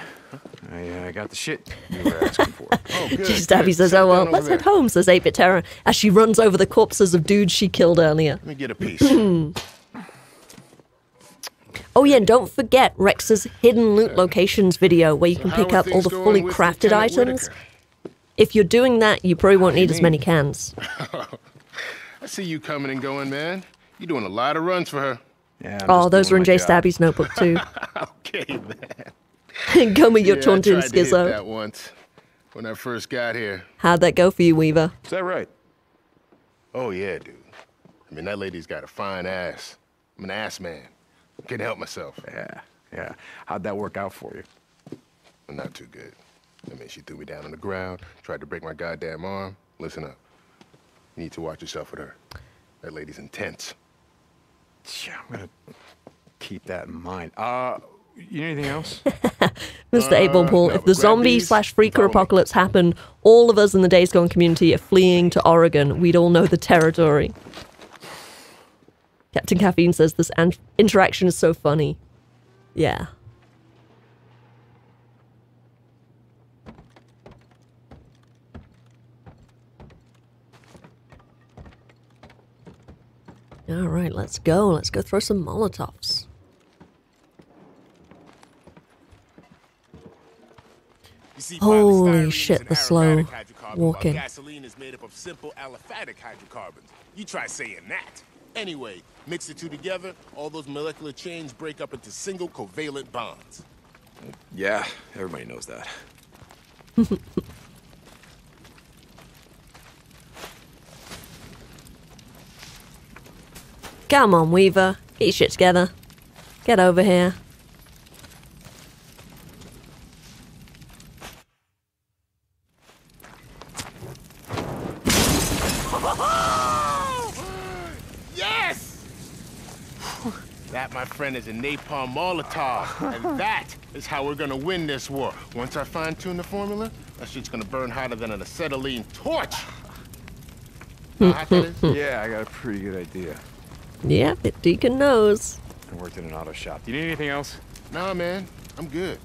I uh, got the shit you were asking for. Oh, good. Jay Stabby good. says, oh well, let's there. head home, says eight bit Terror, as she runs over the corpses of dudes she killed earlier. Let me get a piece. Oh yeah, and don't forget Rex's hidden loot locations video, where you can so pick up all the fully crafted items. Whittaker? If you're doing that, you probably won't need mean? as many cans. I see you coming and going, man. You're doing a lot of runs for her. Yeah, I'm oh, those were in Jay job. Stabby's notebook too. Okay, man. Goma, you're yeah, taunting Schizo. That once, when I first got here. How'd that go for you, Weaver? Is that right? Oh yeah, dude. I mean, that lady's got a fine ass. I'm an ass man. Can't help myself. Yeah, yeah. How'd that work out for you? Well, not too good. I mean, she threw me down on the ground, tried to break my goddamn arm. Listen up. You need to watch yourself with her. That lady's intense. Yeah, I'm gonna keep that in mind. Uh. You know anything else? Mister Uh, Abel Paul, no, if the zombie slash freaker apocalypse happened, all of us in the Days Gone community are fleeing to Oregon. We'd all know the territory. Captain Caffeine says this an interaction is so funny. Yeah. All right, let's go. Let's go throw some Molotovs. Holy shit, the slow walking. Gasoline is made up of simple aliphatic hydrocarbons. You try saying that. Anyway, mix the two together, all those molecular chains break up into single covalent bonds. Yeah, everybody knows that. Come on, Weaver. Get your shit together. Get over here. Is a Napalm Molotov, and that is how we're gonna win this war. Once I fine-tune the formula, that shit's gonna burn hotter than an acetylene torch. Know how that is? Yeah, I got a pretty good idea. Yeah, the Deacon knows. I worked in an auto shop. Do you need anything else? Nah, man, I'm good.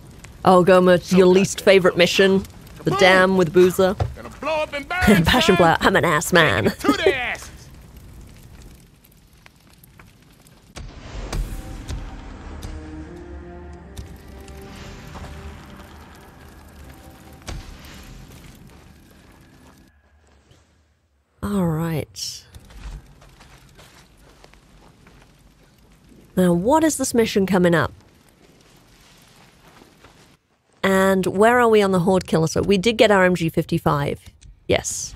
Oh, Goma, your so least favorite mission, the boom. dam with Boozer. Gonna blow up and burn. Passionflower, I'm an ass man. To the ass. All right. Now, what is this mission coming up? And where are we on the Horde Killer? So we did get our M G fifty-five. Yes.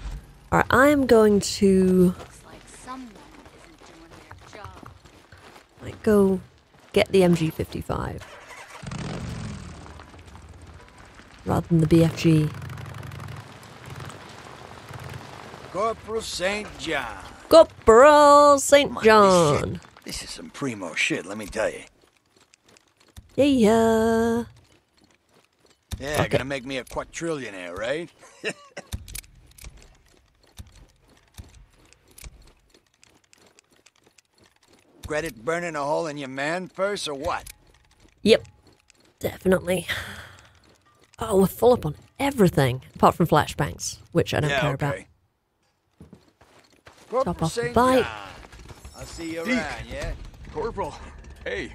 All right, I am going to... Looks like someone isn't doing their job. Might go get the M G fifty-five. rather than the B F G. Corporal Saint John. Corporal Saint John. This is some primo shit, let me tell you. Yeah. Yeah, okay. Gonna make me a quadrillionaire, right? Credit burning a hole in your man first, or what? Yep, definitely. Oh, we're full up on everything, apart from flashbangs, which I don't yeah, care okay. about. Corporal Top off the bike. I'll see you Deke. around, yeah? Corporal, hey.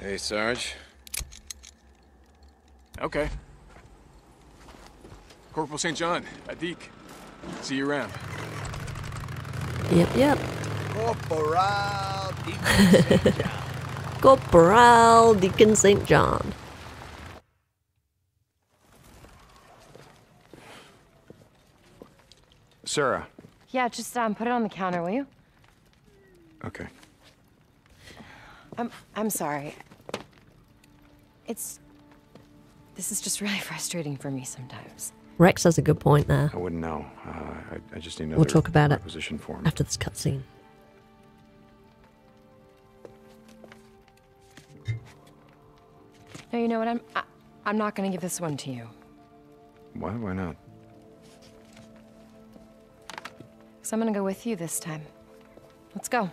Hey, Sarge. Okay. Corporal Saint John, a Deke. See you around. Yep, yep. Corporal Deacon Saint John. Corporal Deacon Saint John. Sarah. Yeah, just um, put it on the counter, will you? Okay. I'm I'm sorry. It's this is just really frustrating for me sometimes. Rex has a good point there. I wouldn't know. Uh, I I just need another. We'll talk about it after this cutscene. No, you know what? I'm I, I'm not going to give this one to you. Why? Why not? So I'm going to go with you this time. Let's go.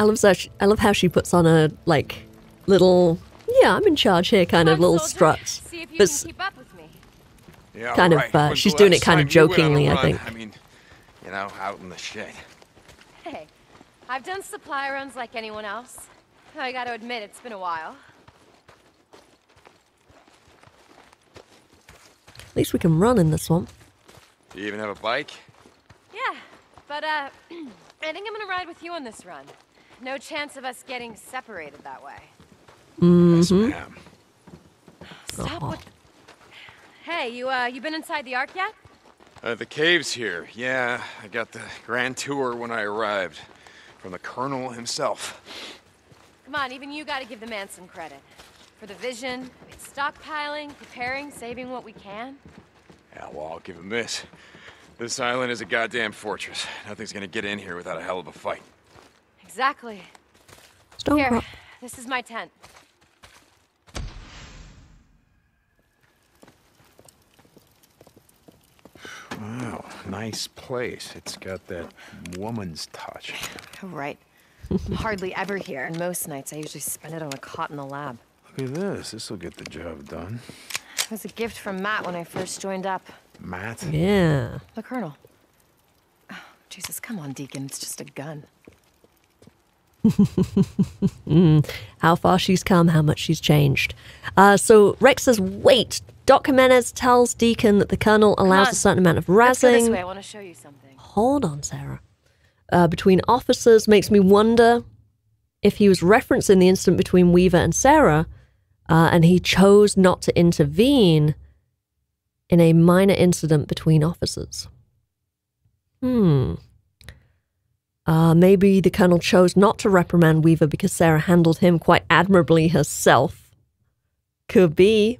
I love so she, I love how she puts on a like little yeah I'm in charge here kind Come of little strut. See if you but can keep up with me. Yeah, kind right. of uh, she's doing it kind of jokingly, I think. I mean, you know, out in the shade. Hey, I've done supply runs like anyone else. I got to admit, it's been a while. At least we can run in this one. Do you even have a bike? Yeah, but uh, I think I'm gonna ride with you on this run. No chance of us getting separated that way. Mm-hmm. Yes, Stop oh. with... Hey, you uh, you been inside the Ark yet? Uh, the cave's here. Yeah, I got the grand tour when I arrived, from the Colonel himself. Come on, even you gotta give the man some credit. For the vision, I mean, stockpiling, preparing, saving what we can. Yeah, well, I'll give him this. This island is a goddamn fortress. Nothing's gonna get in here without a hell of a fight. Exactly. Stone here, this is my tent. Wow, nice place. It's got that woman's touch. Right. I'm hardly ever here, and most nights I usually spend it on a cot in the lab. Look at this. This will get the job done. It was a gift from Matt when I first joined up. Matt? Yeah. The Colonel. Oh, Jesus, come on, Deacon. It's just a gun. mm. How far she's come, how much she's changed. Uh, so Rex says, wait. Doc Jimenez tells Deacon that the Colonel allows a certain amount of razzing. I want to show you something. Hold on, Sarah. Uh, between officers makes me wonder if he was referencing the incident between Weaver and Sarah. Uh, and he chose not to intervene in a minor incident between officers. Hmm. Uh, maybe the Colonel chose not to reprimand Weaver because Sarah handled him quite admirably herself. Could be.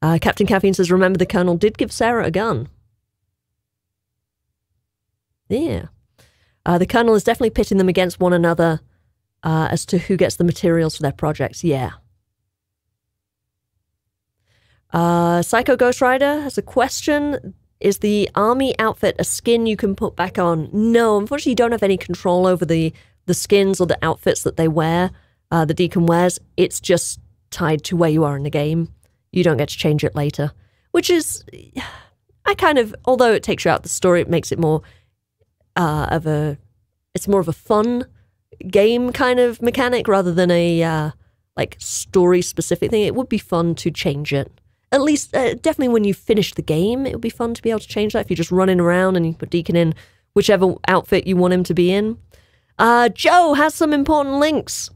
Uh, Captain Caffeine says, remember the Colonel did give Sarah a gun. Yeah. Uh, the Colonel is definitely pitting them against one another uh, as to who gets the materials for their projects. Yeah. Uh, Psycho Ghost Rider has a question. Is the army outfit a skin you can put back on? No, unfortunately you don't have any control over the, the skins or the outfits that they wear, uh, the Deacon wears. It's just tied to where you are in the game. You don't get to change it later. Which is, I kind of, although it takes you out of the story, it makes it more uh, of a, it's more of a fun game kind of mechanic rather than a uh, like story-specific thing. It would be fun to change it. At least, uh, definitely when you finish the game, it would be fun to be able to change that if you're just running around and you put Deacon in whichever outfit you want him to be in. Uh, Joe has some important links.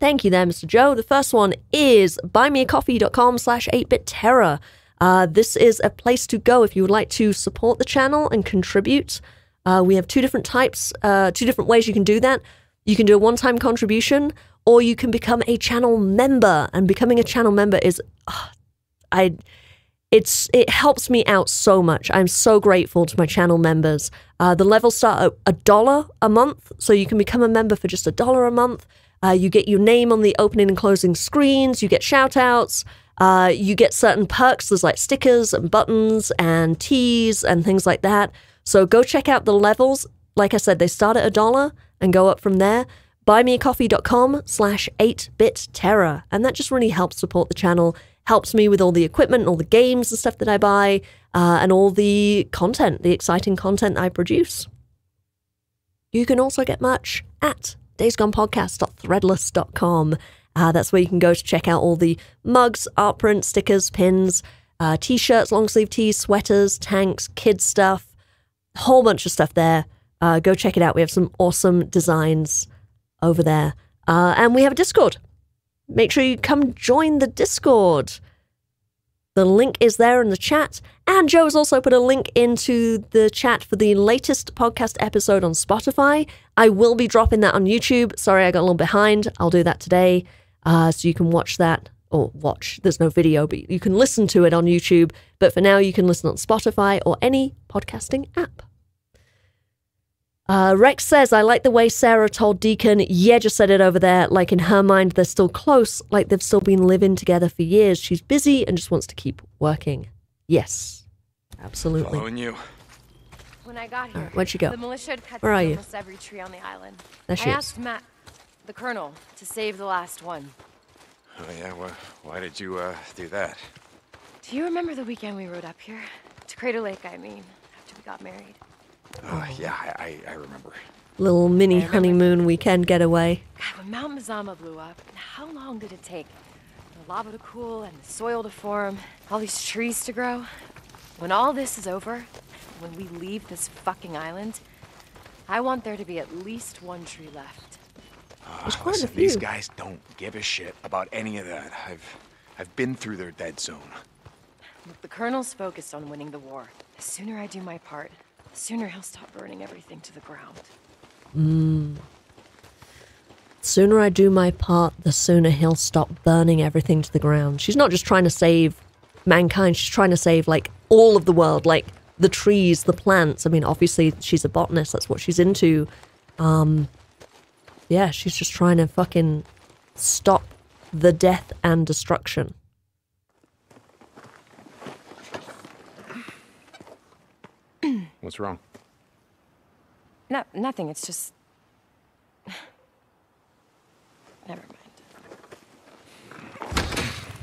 Thank you there, Mister Joe. The first one is buy me a coffee dot com slash eight bit terror. Uh, this is a place to go if you would like to support the channel and contribute. Uh, we have two different types, uh, two different ways you can do that. You can do a one-time contribution, or you can become a channel member. And becoming a channel member is, oh, I, it's it helps me out so much. I'm so grateful to my channel members. Uh, the levels start at a dollar a month, so you can become a member for just a dollar a month. Uh, you get your name on the opening and closing screens. You get shout outs. Uh, you get certain perks. There's like stickers and buttons and tees and things like that. So go check out the levels. Like I said, they start at a dollar and go up from there. buy me a coffee dot com slash eight bit terror. And that just really helps support the channel. Helps me with all the equipment, all the games and stuff that I buy, uh, and all the content, the exciting content I produce. You can also get merch at days gone podcast dot threadless dot com. Uh, that's where you can go to check out all the mugs, art prints, stickers, pins, uh, t-shirts, long sleeve tees, sweaters, tanks, kids stuff, a whole bunch of stuff there. Uh, go check it out. We have some awesome designs over there. Uh, and we have a Discord. Make sure you come join the Discord. The link is there in the chat. And Joe has also put a link into the chat for the latest podcast episode on Spotify. I will be dropping that on YouTube. Sorry, I got a little behind. I'll do that today. Uh, so you can watch that, or watch, there's no video, but you can listen to it on YouTube. But for now, you can listen on Spotify or any podcasting app. Uh, Rex says, I like the way Sarah told Deacon, yeah, just said it over there. Like in her mind, they're still close, like they've still been living together for years. She's busy and just wants to keep working. Yes, absolutely. Following you. When I got here, right, where'd you go? The militia had cut through almost every tree on the island. There she is. I asked Matt, the colonel, to save the last one. Oh yeah, well, why did you uh, do that? Do you remember the weekend we rode up here? To Crater Lake, I mean, after we got married. Oh, yeah, I, I remember. Little mini remember. honeymoon weekend getaway. God, when Mount Mazama blew up, how long did it take? The lava to cool and the soil to form, all these trees to grow. When all this is over, when we leave this fucking island, I want there to be at least one tree left. Oh, quite listen, a few. These guys don't give a shit about any of that. I've, I've been through their dead zone. Look, the colonel's focused on winning the war. The sooner I do my part, the sooner he'll stop burning everything to the ground. Mm. The sooner I do my part, the sooner he'll stop burning everything to the ground. She's not just trying to save mankind, she's trying to save, like, all of the world, like, the trees, the plants. I mean, obviously, she's a botanist, that's what she's into. Um, yeah, she's just trying to fucking stop the death and destruction. What's wrong? No, nothing. It's just... Never mind.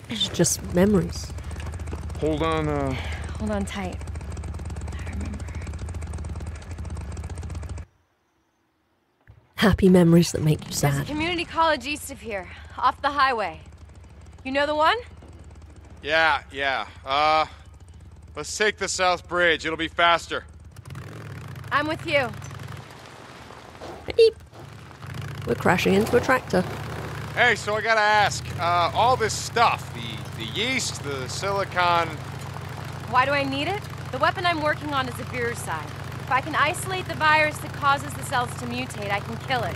It's just memories. Hold on, uh... Hold on tight. I remember. Happy memories that make you sad. There's a community college east of here, off the highway. You know the one? Yeah, yeah. Uh... Let's take the South Bridge. It'll be faster. I'm with you. Beep. We're crashing into a tractor. Hey, so I gotta ask, uh, all this stuff, the, the yeast, the silicon... Why do I need it? The weapon I'm working on is a viricide. If I can isolate the virus that causes the cells to mutate, I can kill it.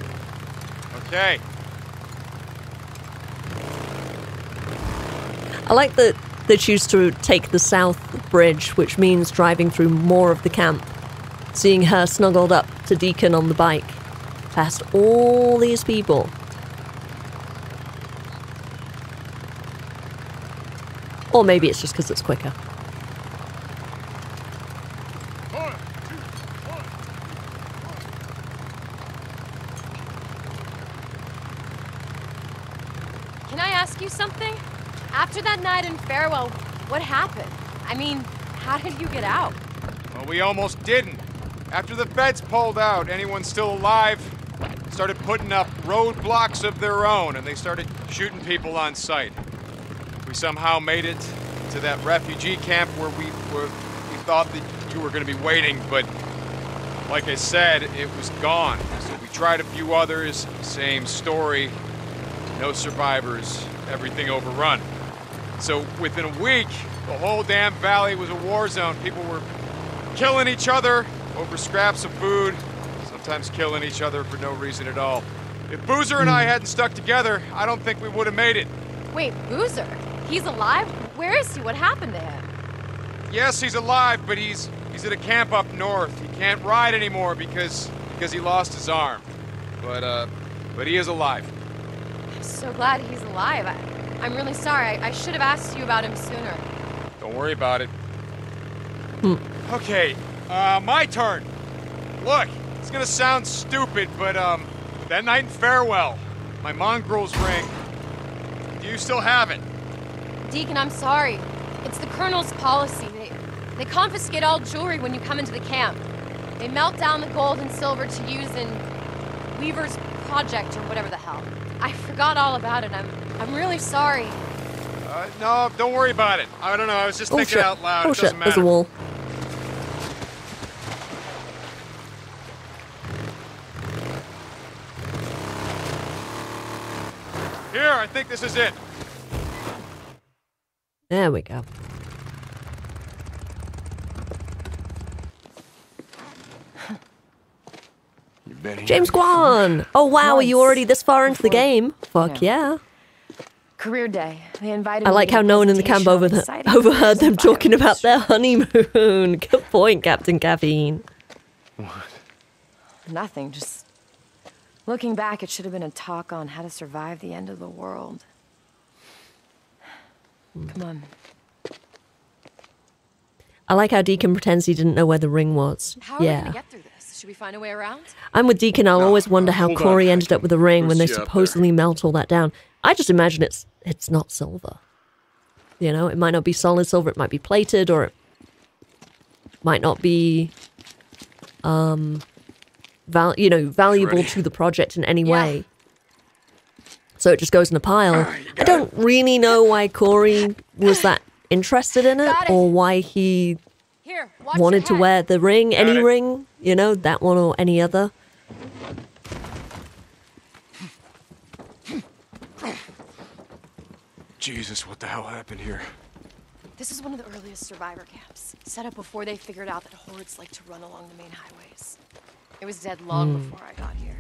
Okay. I like the... They choose to take the South Bridge, which means driving through more of the camp. Seeing her snuggled up to Deacon on the bike, past all these people. Or maybe it's just because it's quicker. One, two, one. Can I ask you something? After that night in Farewell, what happened? I mean, how did you get out? Well, we almost didn't. After the feds pulled out, anyone still alive started putting up roadblocks of their own, and they started shooting people on sight. We somehow made it to that refugee camp where we, where we thought that you were going to be waiting, but like I said, it was gone. So we tried a few others, same story, no survivors, everything overrun. So within a week, the whole damn valley was a war zone. People were killing each other over scraps of food, sometimes killing each other for no reason at all. If Boozer and I hadn't stuck together, I don't think we would have made it. Wait, Boozer? He's alive? Where is he? What happened to him? Yes, he's alive, but he's he's at a camp up north. He can't ride anymore because because he lost his arm. But uh, but he is alive. I'm so glad he's alive. I, I'm really sorry. I, I should have asked you about him sooner. Don't worry about it. Mm. Okay, uh, my turn. Look, it's gonna sound stupid, but um, that night in Farewell, my mongrel's ring. Do you still have it? Deacon, I'm sorry. It's the colonel's policy. They, they confiscate all jewelry when you come into the camp. They melt down the gold and silver to use in Weaver's project or whatever the hell. I forgot all about it. I'm, I'm really sorry. Uh, no, don't worry about it. I don't know. I was just oh, thinking shit. out loud. Oh, it doesn't shit. matter. There's a wall. Here, I think this is it. There we go. James Guan! Oh wow, are you already this far into the game? Fuck yeah. Career day. They invited. I like how no one in the camp over overheard them talking about their honeymoon. Good point, Captain Caffeine. What? Nothing, just... Looking back, it should have been a talk on how to survive the end of the world. Come on. I like how Deacon pretends he didn't know where the ring was. How yeah. are we going to get through this? Should we find a way around? I'm with Deacon. I'll no, always wonder how Corey on, ended up with a ring when they supposedly melt all that down. I just imagine it's it's not silver. You know, it might not be solid silver. It might be plated, or it might not be... Um... Val you know, valuable Ready. to the project in any yeah. way. So it just goes in a pile. Uh, I don't it. really know why Corey was that interested in it, it. or why he Here, wanted to wear the ring, got any it. ring, you know, that one or any other. Jesus, what the hell happened here? This is one of the earliest survivor camps, set up before they figured out that hordes like to run along the main highways. It was dead long mm. before I got here.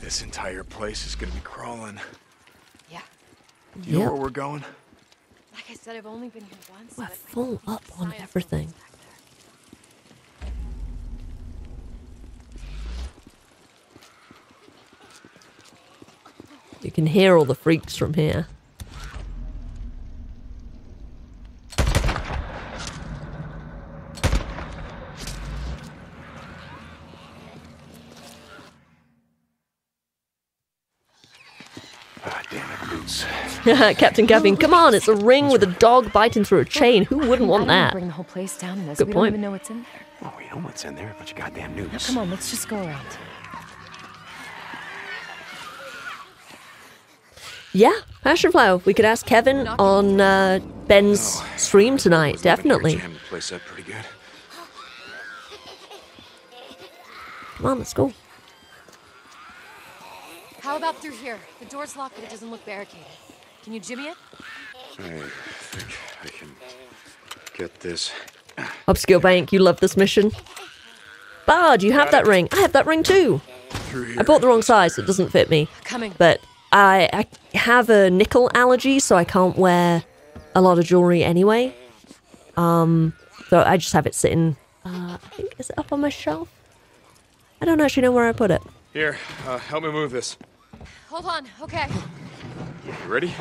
This entire place is gonna be crawling. Yeah. Do you yep. know where we're going? Like I said, I've only been here once. We're full up on everything. You can hear all the freaks from here. Captain Caffeine, come on! It's a ring with a dog biting through a chain. Who wouldn't want that? Bring the whole place down in this. Good point. We don't even know what's in there. Well, we know what's in there. A bunch of goddamn news. Now, come on, let's just go around. Yeah, Passionflower. We could ask Kevin on uh, Ben's stream tonight. Definitely. Come on, let's go. How about through here? The door's locked, but it doesn't look barricaded. Can you jimmy it? I think I can get this. Obscure Bank, you love this mission. Bard, you have that ring. I have that ring too. I bought the wrong size, so it doesn't fit me. Coming. But I, I have a nickel allergy, so I can't wear a lot of jewelry anyway. Um, so I just have it sitting. Uh, I think is it up on my shelf? I don't actually know where I put it. Here, uh, help me move this. Hold on. Okay. You ready?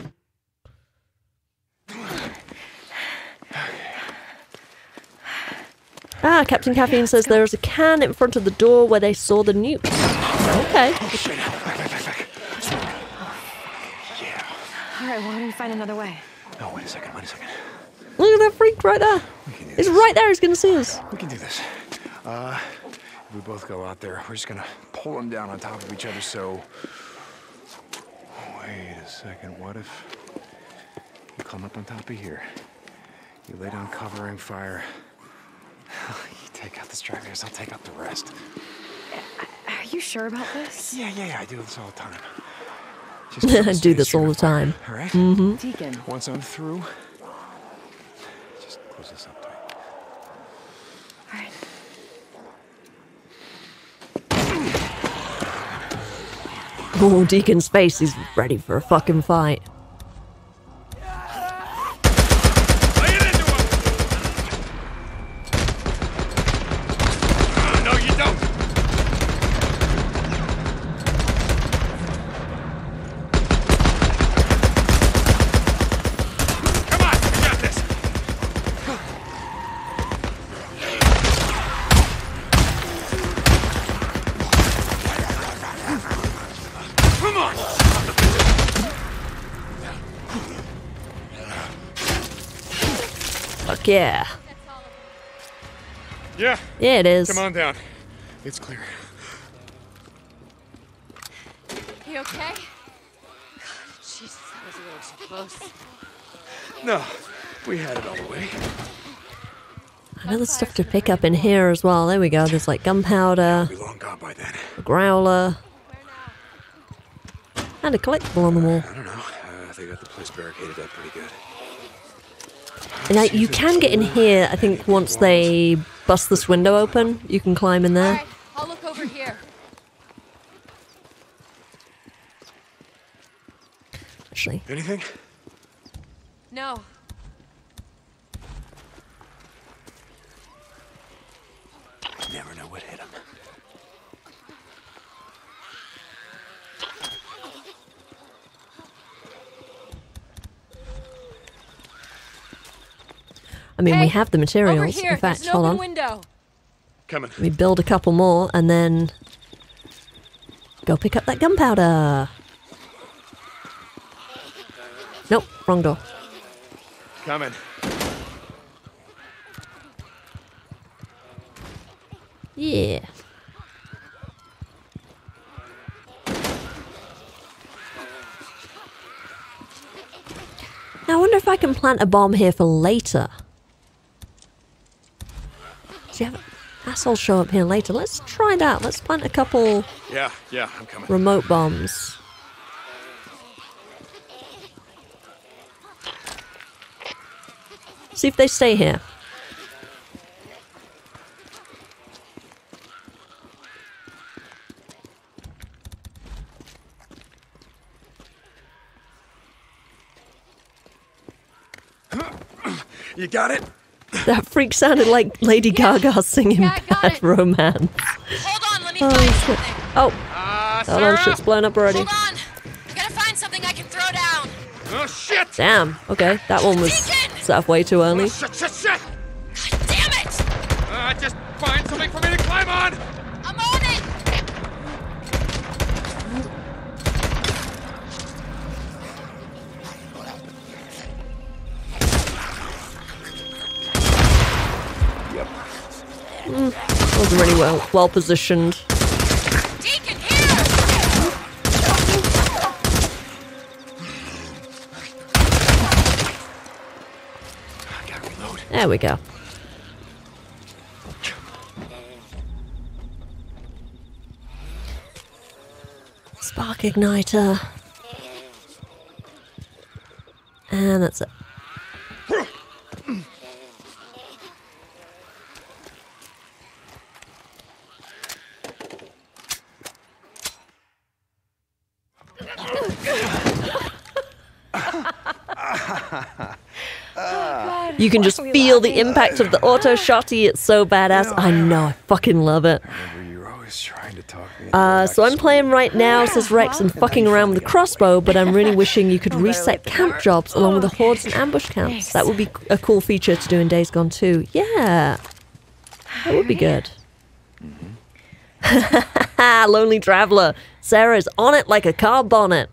Ah, Captain Caffeine says there is a can in front of the door where they saw the nukes. Okay. Yeah. All right, well, how do we find another way? No, wait a second, wait a second. Look at that freak right there. He's right there. He's going to see us. We can do this. Uh, if we both go out there, we're just going to pull them down on top of each other so... Wait a second, what if you come up on top of here? You lay down covering fire. You take out the stragglers, I'll take out the rest. Are you sure about this? Yeah, yeah, yeah, I do this all the time. I do this all the time. All right? Mm-hmm. Deacon. Once I'm through, just close this up tight. All right. Oh, Deacon's face is ready for a fucking fight. Yeah. Yeah. Yeah, it is. Come on down. It's clear. You okay? God, Jesus, that was a little too close. No, we had it all the way. I know there's stuff to pick up in here as well. There we go. There's like gunpowder. We'll be long gone by then. A growler. And a collectible on the wall. Uh, I don't know. Uh, they got the place barricaded up pretty good. Now, you can get in here, I think, once they bust this window open. You can climb in there. All right, I'll look over here. Actually. Anything? No. Never know what hit him. I mean, hey, we have the materials. Here, in fact, hold on. Window. Coming. We build a couple more and then go pick up that gunpowder. Nope, wrong door. Coming. Yeah. Now, I wonder if I can plant a bomb here for later. Yeah, assholes show up here later. Let's try that. Let's plant a couple. Yeah, yeah, I'm coming. Remote bombs. See if they stay here. You got it? That freak sounded like Lady Gaga singing yeah, Bad it. Romance. Hold on, let me oh, find something. Oh, uh, oh no, shit's blown up already. Hold on, I gotta find something I can throw down. Oh shit! Damn. Okay, that one was set up way too early. Oh, shit, shit, shit! God damn it! Uh, just find something for me to climb on. I'm on it. Wasn't really well well positioned. Deacon, here! I gotta reload. There we go. Spark igniter. And that's it. You can just feel the impact of the auto shotty. It's so badass. I know. I fucking love it. Uh, so I'm playing right now, says Rex, and fucking around with the crossbow, but I'm really wishing you could reset camp jobs along with the hordes and ambush camps. That would be a cool feature to do in Days Gone too. Yeah. That would be good. Lonely Traveler. Sarah's on it like a car bonnet.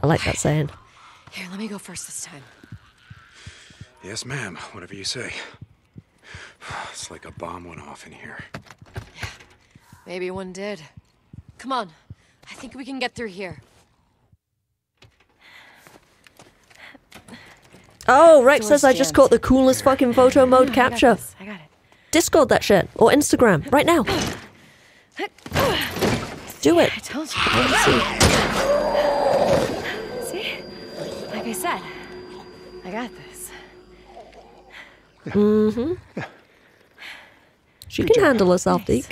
I like that saying. Here, let me go first this time. Yes, ma'am. Whatever you say. It's like a bomb went off in here. Yeah, maybe one did. Come on. I think we can get through here. Oh, Rex says I just caught the coolest fucking photo mode capture. I got it. Discord that shit. Or Instagram. Right now. Do it. I told you. See? Like I said, I got this. Mm-hmm. Yeah. She Good can job. handle herself, Deke.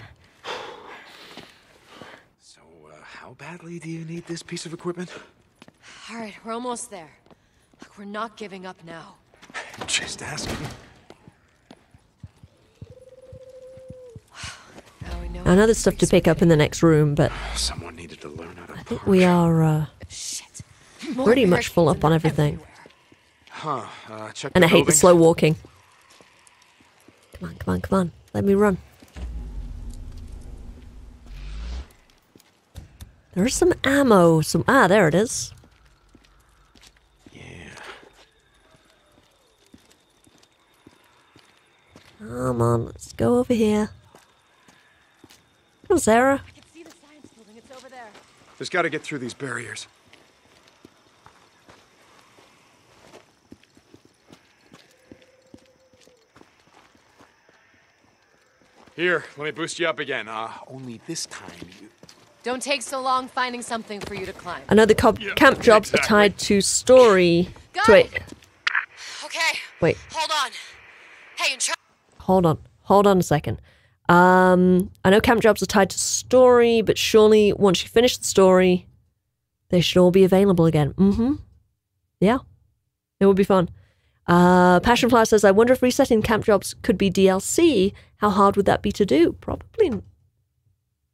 So, uh, how bad badly do you need this piece of equipment? All right, we're almost there. Look, we're not giving up now. Just asking. And other stuff to pick up in the next room, but someone needed to learn how to I think we are uh, Shit. pretty much full up on everything. Huh, uh, check and I hate the slow walking. Come on, come on, come on. Let me run. There's some ammo. Some ah, there it is. Yeah. Come on, let's go over here. Sarah. I can see the science building. It's over there. There's got to get through these barriers. Here, let me boost you up again. Uh, only this time you... Don't take so long finding something for you to climb. I know the co yeah, camp jobs exactly. are tied to story... to it. Okay. Wait. Hold on. Hey, and try Hold on. Hold on a second. Um, I know camp jobs are tied to story, but surely once you finish the story, they should all be available again. Mm-hmm. Yeah. It would be fun. Uh, Passionflower says, I wonder if resetting camp jobs could be D L C. How hard would that be to do? Probably,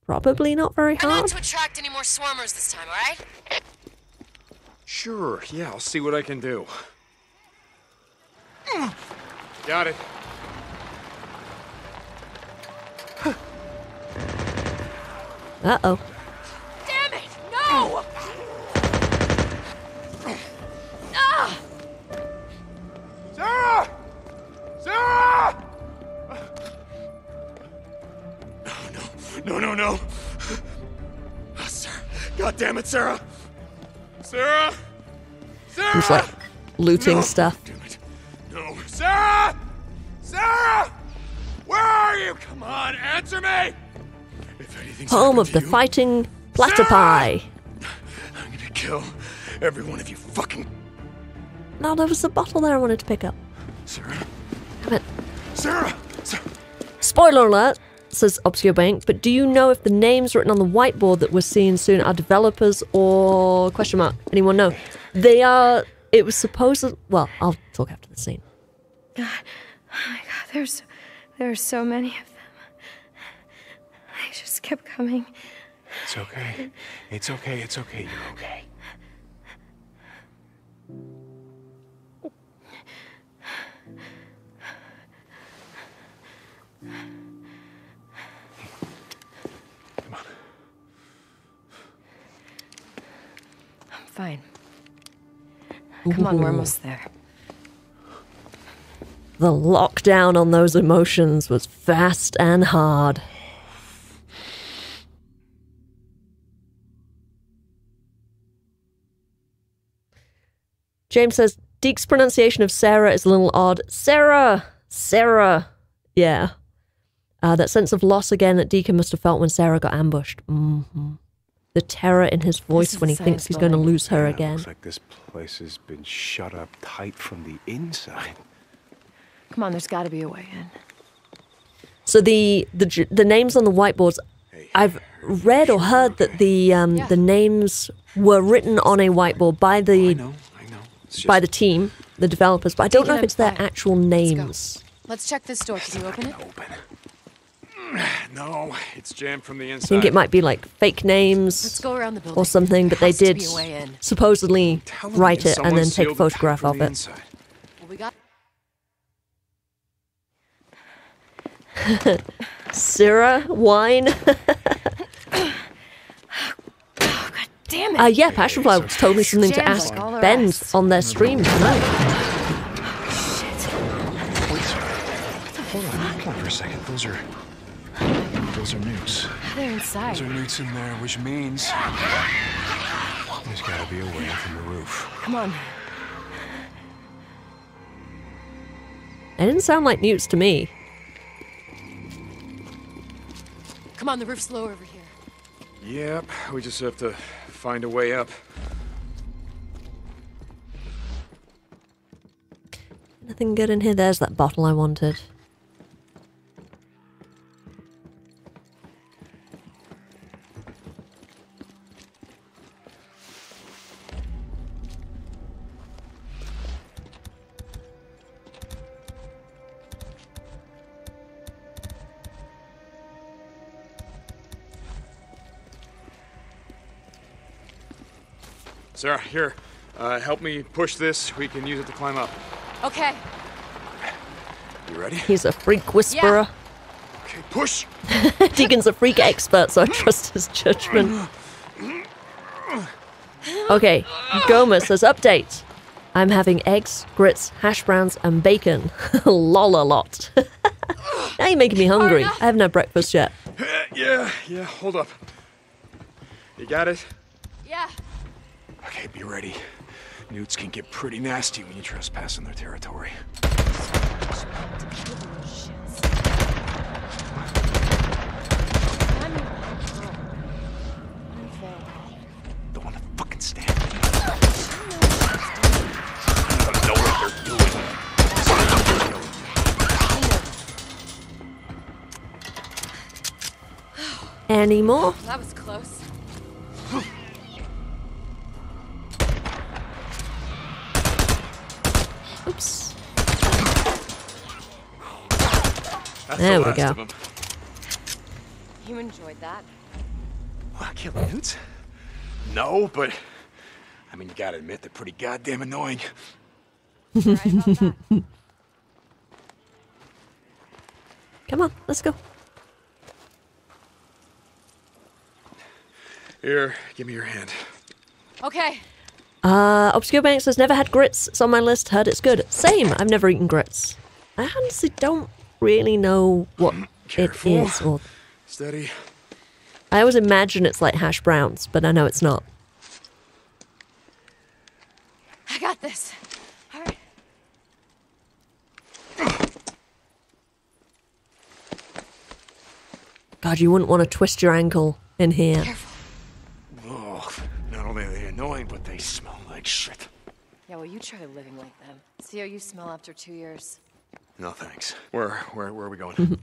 probably not very hard. Not to attract any more swarmers this time, all right? Sure. Yeah, I'll see what I can do. Mm. Got it. Uh-oh. Damn it! No! Ah! Sarah! Sarah! No, no, no, no, no. Oh, Sarah. God damn it, Sarah! Sarah! Sarah! He's like looting no. stuff. Damn it. No. Sarah! Sarah! Where are you? Come on, answer me! Home of the you. fighting platter pie. I'm gonna kill every one of you fucking... No, there was a bottle there I wanted to pick up. Sarah. Damn it. Sarah! Sarah. Spoiler alert, says Obscure Bank, but do you know if the names written on the whiteboard that we're seeing soon are developers or... question mark. Anyone know? They are... It was supposed to... Well, I'll talk after the scene. God. Oh my god, there's... There are so many of them. I just kept coming. It's okay. It's okay. It's okay. You're okay. Come on. I'm fine. Come on, we're almost there. The lockdown on those emotions was fast and hard. James says, Deke's pronunciation of Sarah is a little odd. Sarah! Sarah! Yeah. Uh, that sense of loss again that Deacon must have felt when Sarah got ambushed. Mm-hmm. The terror in his voice when he thinks he's going to lose her yeah, again. Looks like this place has been shut up tight from the inside. Come on, there's got to be a way in. So the, the the names on the whiteboards, I've read or heard that the um, yeah. the names were written on a whiteboard by the... I know. By the team, the developers, but I don't know if it's their actual names. Let's, Let's check this door. Can you open it? Open. No, it's jammed from the inside. I think it might be like fake names Let's go around the or something, but they did supposedly write it and then take a photograph of it. Well, we got Sarah, wine. Damn it. Uh, yeah, Passionflower was totally something to ask Ben on their stream tonight. Oh, shit. Hold on, hold on for a second. Those are... Those are newts. They're inside. Those are newts in there, which means... There's gotta be a way from the roof. Come on. They didn't sound like newts to me. Come on, the roof's low over here. Yep, we just have to... find a way up. Nothing good in here. There's that bottle I wanted. Sarah, here, uh, help me push this. We can use it to climb up. Okay. You ready? He's a freak whisperer. Yeah. Okay, push. Deacon's a freak expert, so I trust his judgment. Okay, Goma says update. I'm having eggs, grits, hash browns, and bacon. Lol a lot. Now you're making me hungry. Oh, no. I haven't had breakfast yet. Yeah, yeah, hold up. You got it? Yeah. Okay, be ready. Newts can get pretty nasty when you trespass in their territory. Don't want to fucking stand. I don't know what they're doing. Any more? That was close. Oops. That's there the we go. You enjoyed that? Well, I killed newts. No, but I mean, you gotta admit they're pretty goddamn annoying. Right about that. Come on, let's go. Here, give me your hand. Okay. Uh, Obscure Banks says, never had grits. It's on my list. Heard it's good. Same. I've never eaten grits. I honestly don't really know what Careful. it is. Or... Steady. I always imagine it's like hash browns, but I know it's not. I got this. All right. God, you wouldn't want to twist your ankle in here. Careful. Annoying, but they smell like shit. Yeah, well, you try living like them. See how you smell after two years. No, thanks. Where, where, where are we going?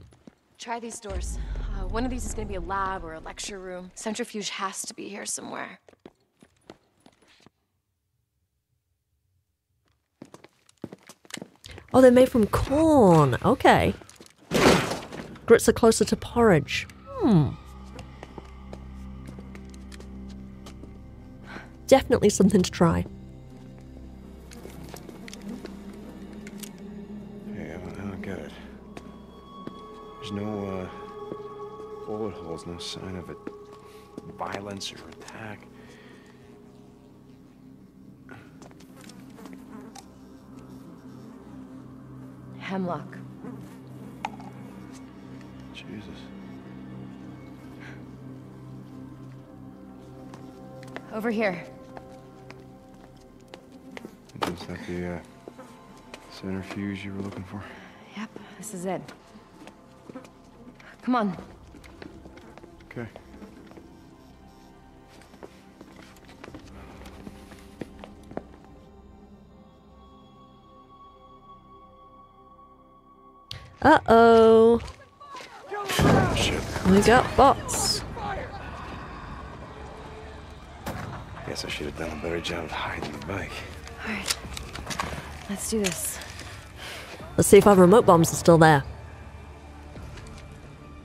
Try these doors. Uh, one of these is going to be a lab or a lecture room. Centrifuge has to be here somewhere. Oh, they're made from corn. Okay. Grits are closer to porridge. Hmm. Definitely something to try. Yeah, well, I don't get it. There's no uh, bullet holes, no sign of it, violence or attack. Hemlock. Jesus. Over here. Is that the uh, centrifuge you were looking for? Yep, this is it. Come on. Okay. Uh-oh. We got bots. Guess I should have done a better job of hiding the bike. All right, let's do this. Let's see if our remote bombs are still there.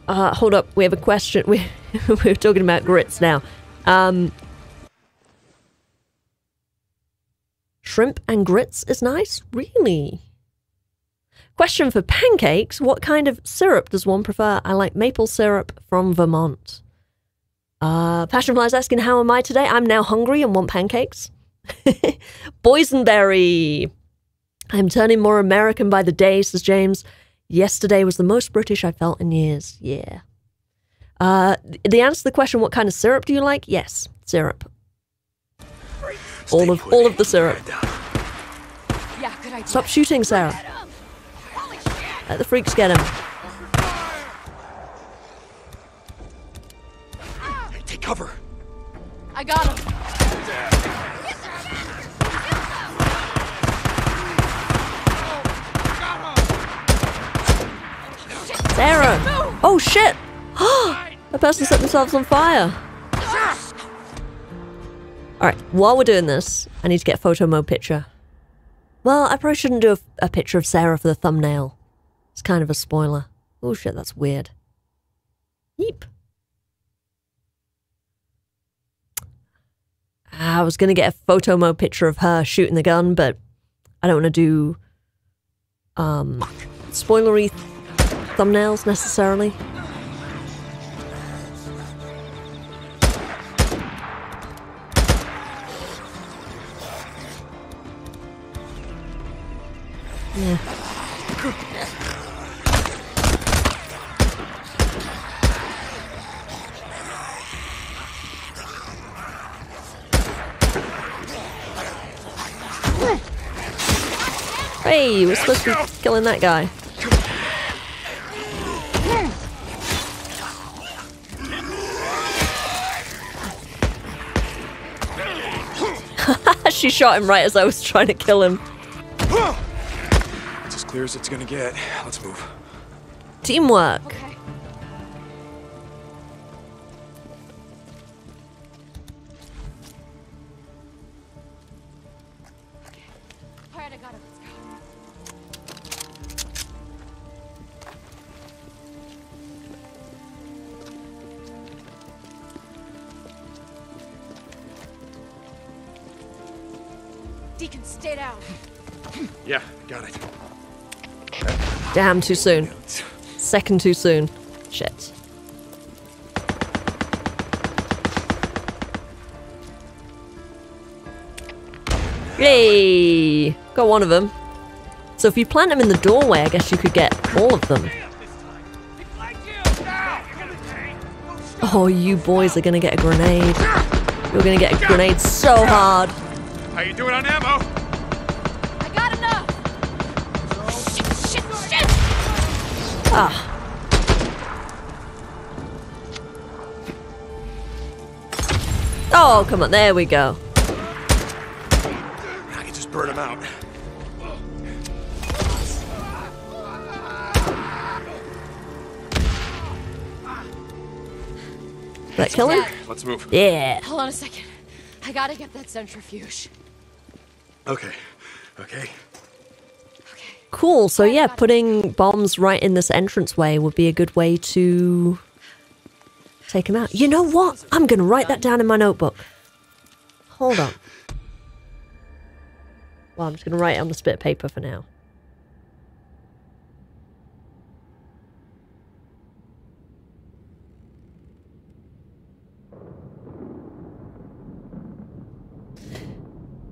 Uh, hold up, we have a question. We, we're talking about grits now. Um, shrimp and grits is nice? Really? Question for pancakes. What kind of syrup does one prefer? I like maple syrup from Vermont. Uh, Passionflyer's asking, how am I today? I'm now hungry and want pancakes. Boysenberry. I'm turning more American by the day, says James. Yesterday was the most British I felt in years. Yeah. Uh, the answer to the question, what kind of syrup do you like? Yes, syrup. Stay all of, all of the syrup. Yeah, good idea. Stop shooting, Sarah. Let the freaks get him. Hey, take cover. I got him. Sarah! Oh shit! A person set themselves on fire! Alright, while we're doing this, I need to get a photo mode picture. Well, I probably shouldn't do a, a picture of Sarah for the thumbnail. It's kind of a spoiler. Oh shit, that's weird. Yeep. I was going to get a photo mode picture of her shooting the gun, but I don't want to do um, spoilery th thumbnails necessarily. Yeah. Hey, we're supposed to be killing that guy. She shot him right as I was trying to kill him. Clear as it's gonna get. Let's move. Teamwork. Okay. Okay. All right, I got it. Let's go. Deacon, stay down. Yeah, got it. Damn, too soon. Second too soon. Shit. Yay! Got one of them. So if you plant them in the doorway, I guess you could get all of them. Oh, you boys are gonna get a grenade. You're gonna get a grenade so hard. How you doing on ammo? Ah. Oh, come on, there we go. I can just burn him out. Did that kill him? Let's move. Yeah. Hold on a second. I gotta get that centrifuge. Okay. Okay. Cool, so yeah, putting bombs right in this entranceway would be a good way to take them out. You know what? I'm going to write that down in my notebook. Hold on. Well, I'm just going to write it on this bit of paper for now.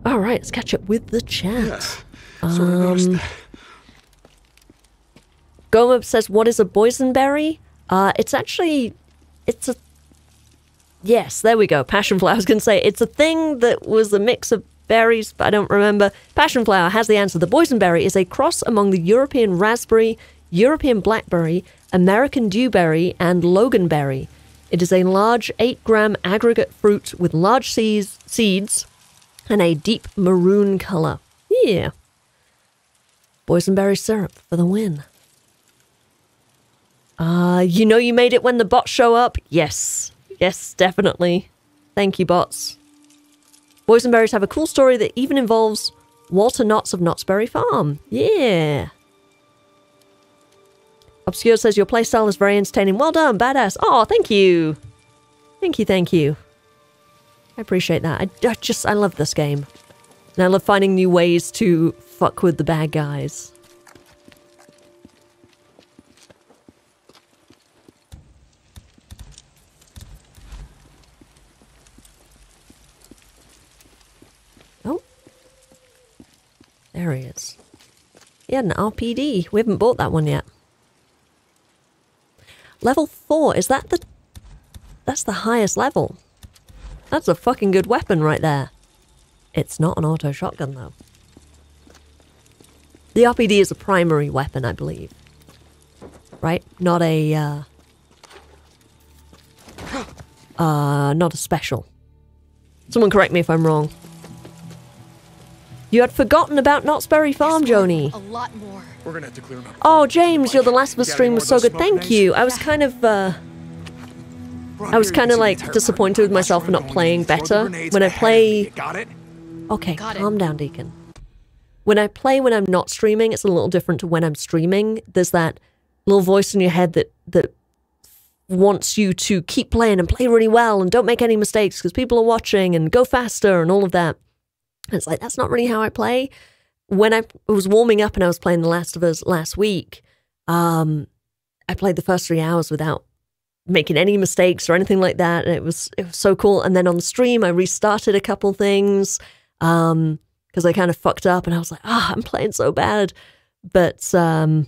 Alright, let's catch up with the chat. Um... Goma says, what is a boysenberry? Uh, it's actually, it's a, yes, there we go. Passionflower, I was going to say, it's a thing that was a mix of berries, but I don't remember. Passionflower has the answer. The boysenberry is a cross among the European raspberry, European blackberry, American dewberry, and loganberry. It is a large eight gram aggregate fruit with large seeds, seeds and a deep maroon color. Yeah. Boysenberry syrup for the win. Uh, you know you made it when the bots show up? Yes. Yes, definitely. Thank you, bots. Boysenberries have a cool story that even involves Walter Knott's of Knott's Berry Farm. Yeah. Obscure says, your playstyle is very entertaining. Well done, badass. Oh, thank you. Thank you, thank you. I appreciate that. I, I just, I love this game. And I love finding new ways to fuck with the bad guys. There he is. He had an R P D. We haven't bought that one yet. Level four. Is that the... That's the highest level. That's a fucking good weapon right there. It's not an auto shotgun, though. The R P D is a primary weapon, I believe. Right? Not a... Uh, uh, not a special. Someone correct me if I'm wrong. You had forgotten about Knott's Berry Farm, Joni. A lot more. We're gonna have to clear them up. Oh, James, your The Last of Us stream was so good. Thank you. I was kind of, uh... I was kind of, like, disappointed with myself for not playing better. When I play... Okay, calm down, Deacon. When I play when I'm not streaming, it's a little different to when I'm streaming. There's that little voice in your head that, that wants you to keep playing and play really well and don't make any mistakes because people are watching and go faster and all of that. And it's like, that's not really how I play. When I was warming up and I was playing The Last of Us last week, um, I played the first three hours without making any mistakes or anything like that. And it was, it was so cool. And then on the stream, I restarted a couple things um, because I kind of fucked up and I was like, ah, oh, I'm playing so bad. But, um,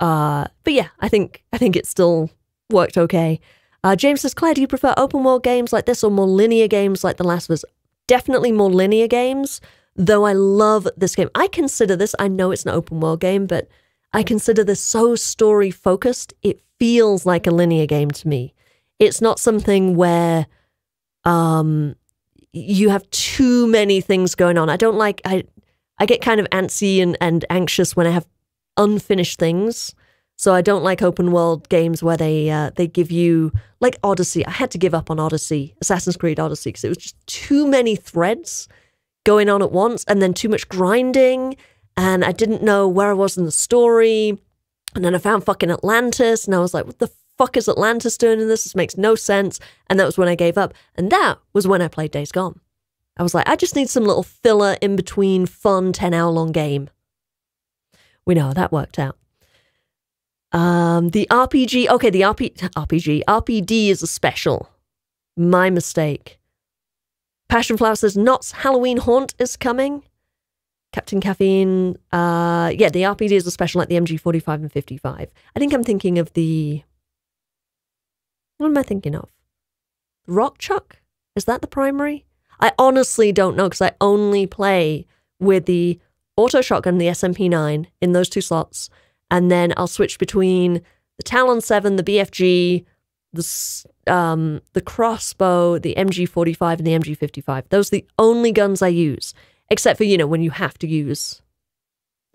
uh, but yeah, I think, I think it still worked okay. Uh, James says, Claire, do you prefer open world games like this or more linear games like The Last of Us? Definitely more linear games, though I love this game. I consider this, I know it's an open world game, but I consider this so story focused. It feels like a linear game to me. It's not something where, um, you have too many things going on. I don't like, I, I get kind of antsy and, and anxious when I have unfinished things. So I don't like open world games where they uh, they give you, like Odyssey. I had to give up on Odyssey, Assassin's Creed Odyssey, because it was just too many threads going on at once and then too much grinding. And I didn't know where I was in the story. And then I found fucking Atlantis and I was like, what the fuck is Atlantis doing in this? This makes no sense. And that was when I gave up. And that was when I played Days Gone. I was like, I just need some little filler in between fun ten hour long game. We know how that worked out. Um, the R P G, okay, the R P, R P G, R P D is a special. My mistake. Passionflower says, Knott's Halloween Haunt is coming. Captain Caffeine, uh, yeah, the R P D is a special like the M G forty-five and fifty-five. I think I'm thinking of the, what am I thinking of? Rockchuck? Is that the primary? I honestly don't know because I only play with the auto shotgun, the S M P nine in those two slots, and then I'll switch between the Talon seven, the B F G, the um, the crossbow, the M G forty-five, and the M G fifty-five. Those are the only guns I use, except for, you know, when you have to use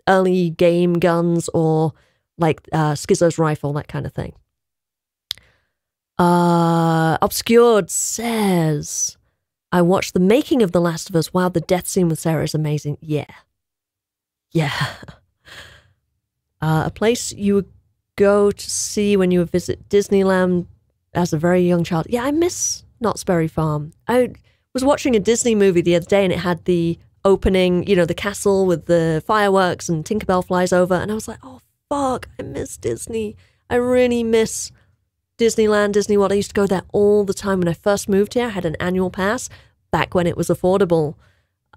early game guns or like uh, Schizo's rifle, that kind of thing. Uh, Obscured says, I watched the making of The Last of Us. Wow, the death scene with Sarah is amazing. Yeah. Yeah. Uh, a place you would go to see when you would visit Disneyland as a very young child. Yeah, I miss Knott's Berry Farm. I was watching a Disney movie the other day and it had the opening, you know, the castle with the fireworks and Tinkerbell flies over. And I was like, oh, fuck, I miss Disney. I really miss Disneyland, Disney World. I used to go there all the time when I first moved here. I had an annual pass back when it was affordable.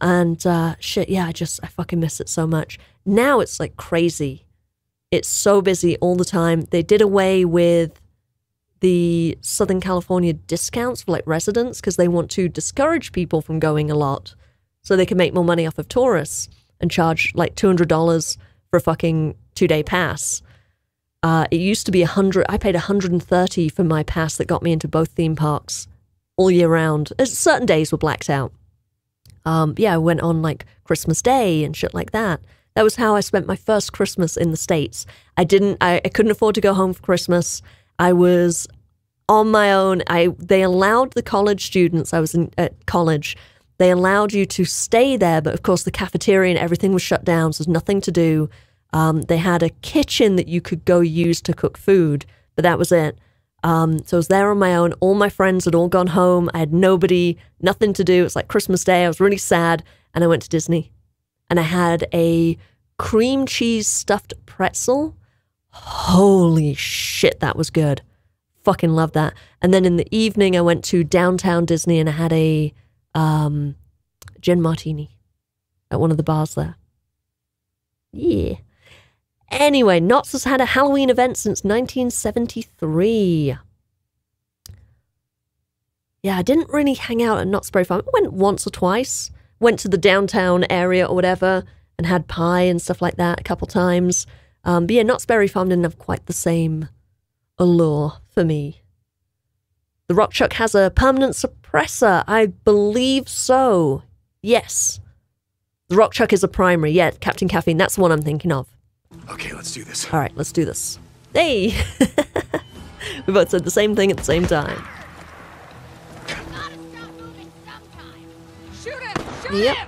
And uh, shit, yeah, I just, I fucking miss it so much. Now it's like crazy. It's so busy all the time. They did away with the Southern California discounts for like residents because they want to discourage people from going a lot so they can make more money off of tourists and charge like two hundred dollars for a fucking two-day pass. Uh, it used to be a hundred. I paid a hundred and thirty for my pass that got me into both theme parks all year round. Certain days were blacked out. Um, yeah, I went on like Christmas Day and shit like that. That was how I spent my first Christmas in the States. I didn't. I, I couldn't afford to go home for Christmas. I was on my own. I they allowed the college students. I was in, at college. They allowed you to stay there, but of course the cafeteria and everything was shut down, so there's nothing to do. Um, they had a kitchen that you could go use to cook food, but that was it. Um, so I was there on my own. All my friends had all gone home. I had nobody, nothing to do. It's like Christmas Day. I was really sad. And I went to Disney and I had a cream cheese stuffed pretzel. Holy shit, that was good. Fucking love that. And then in the evening, I went to downtown Disney and I had a um, gin martini at one of the bars there. Yeah. Anyway, Knott's has had a Halloween event since nineteen seventy-three. Yeah, I didn't really hang out at Knott's Berry Farm. I went once or twice. Went to the downtown area or whatever and had pie and stuff like that a couple times. Um, but yeah, Knott's Berry Farm didn't have quite the same allure for me. The Rockchuck has a permanent suppressor. I believe so. Yes. The Rockchuck is a primary. Yeah, Captain Caffeine. That's the one I'm thinking of. Okay, let's do this. All right, let's do this. Hey! We both said the same thing at the same time. Shoot him! Shoot yep. him!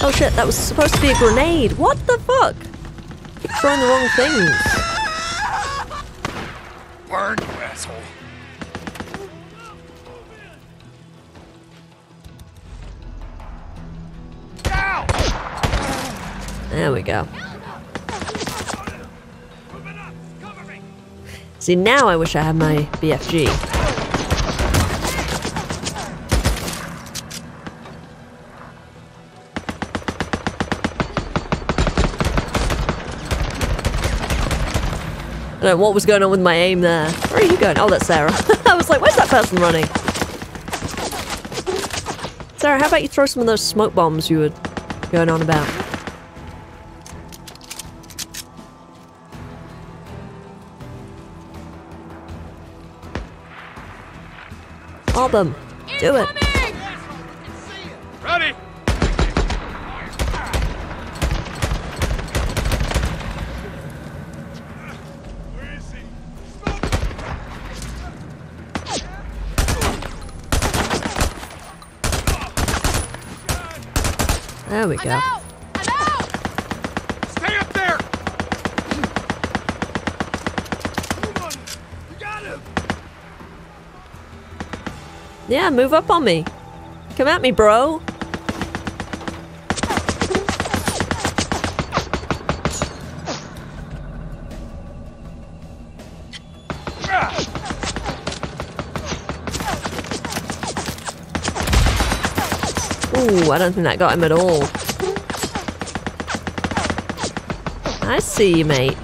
Oh shit, that was supposed to be a grenade. What the fuck? I keep throwing the wrong things. Burn, you asshole. There we go. See, now I wish I had my B F G. I don't know what was going on with my aim there. Where are you going? Oh, that's Sarah. I was like, where's that person running? Sarah, how about you throw some of those smoke bombs you were going on about? All them. Do it. Ready. There we go. Yeah, move up on me. Come at me, bro. Ooh, I don't think that got him at all. I see you, mate.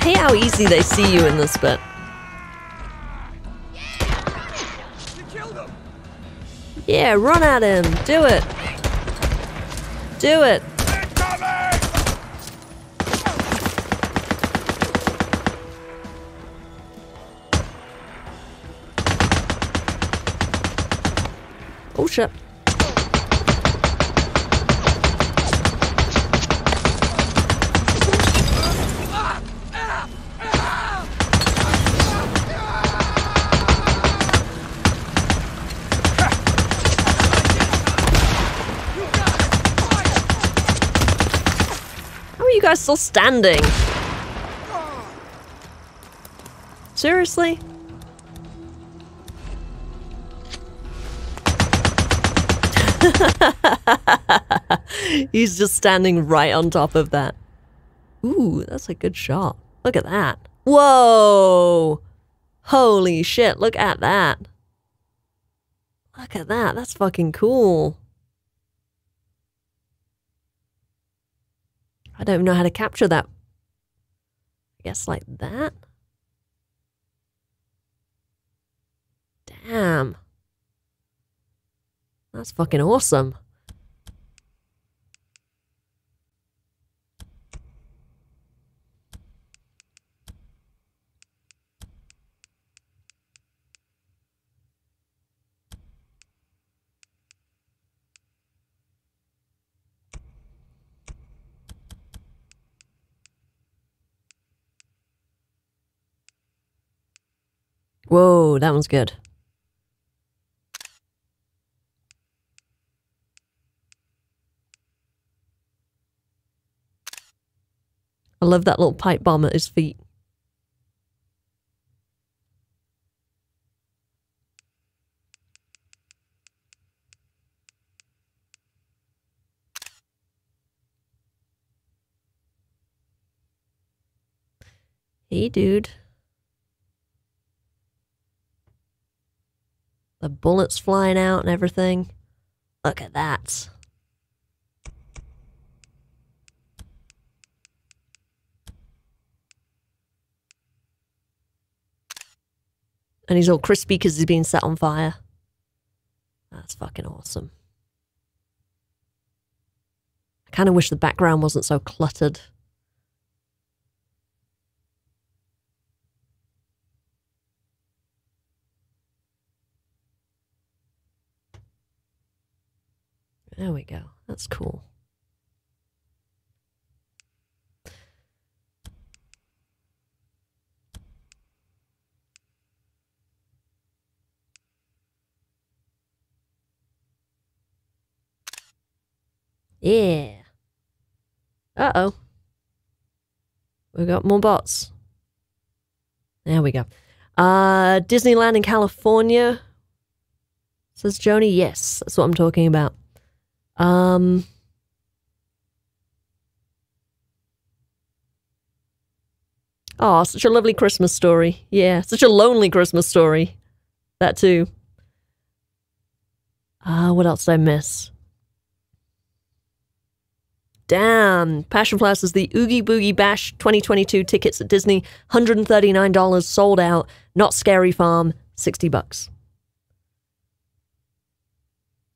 Hey, how easy they see you in this bit. Yeah, run at him. Do it. Do it. Shit. How are you guys still standing? Seriously? He's just standing right on top of that. Ooh, that's a good shot. Look at that. Whoa! Holy shit, look at that. Look at that, that's fucking cool. I don't know how to capture that. I guess like that? Damn. That's fucking awesome. Whoa, that one's good. I love that little pipe bomb at his feet. Hey, dude. The bullets flying out and everything. Look at that. And he's all crispy because he's been set on fire. That's fucking awesome. I kind of wish the background wasn't so cluttered. There we go. That's cool. Yeah. Uh-oh. We've got more bots. There we go. Uh, Disneyland in California. Says Joni. Yes, that's what I'm talking about. Um... Oh, such a lovely Christmas story. Yeah, such a lonely Christmas story. That too. Ah, uh, what else did I miss? Damn! Passionflower says the Oogie Boogie Bash twenty twenty-two tickets at Disney, one hundred thirty-nine dollars, sold out. Knott's Berry Farm, sixty bucks.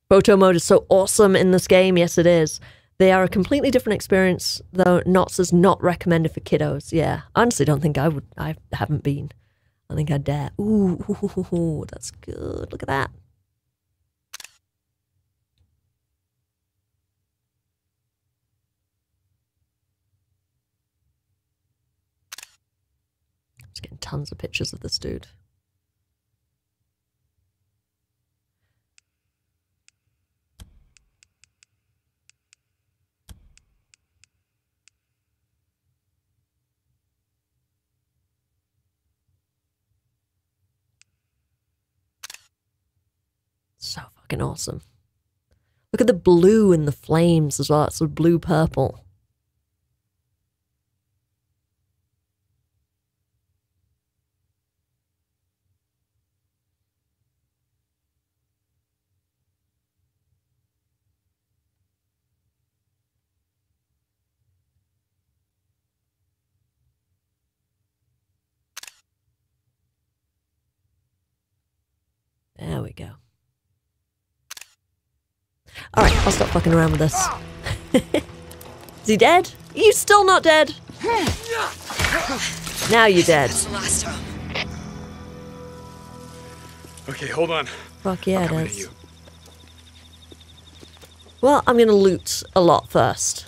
Photo mode is so awesome in this game. Yes, it is. They are a completely different experience, though. Knott's is not recommended for kiddos. Yeah, honestly, don't think I would. I haven't been. I think I dare. Ooh, ooh, ooh, ooh, ooh, that's good. Look at that. Just getting tons of pictures of this dude. So fucking awesome. Look at the blue and the flames as well. It's sort of blue-purple. There we go. Alright, I'll stop fucking around with this. Is he dead? Are you still not dead? Now you're dead. That's the last time. Okay, hold on. Fuck yeah, it is. Well, I'm gonna loot a lot first.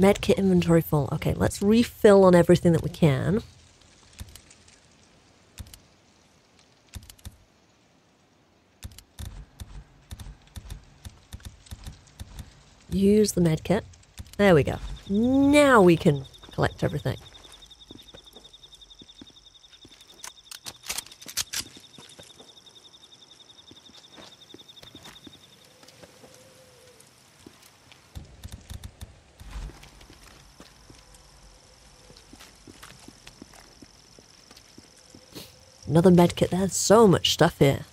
Medkit inventory full. Okay, let's refill on everything that we can. Use the med kit. There we go. Now we can collect everything. Another med kit. There's so much stuff here.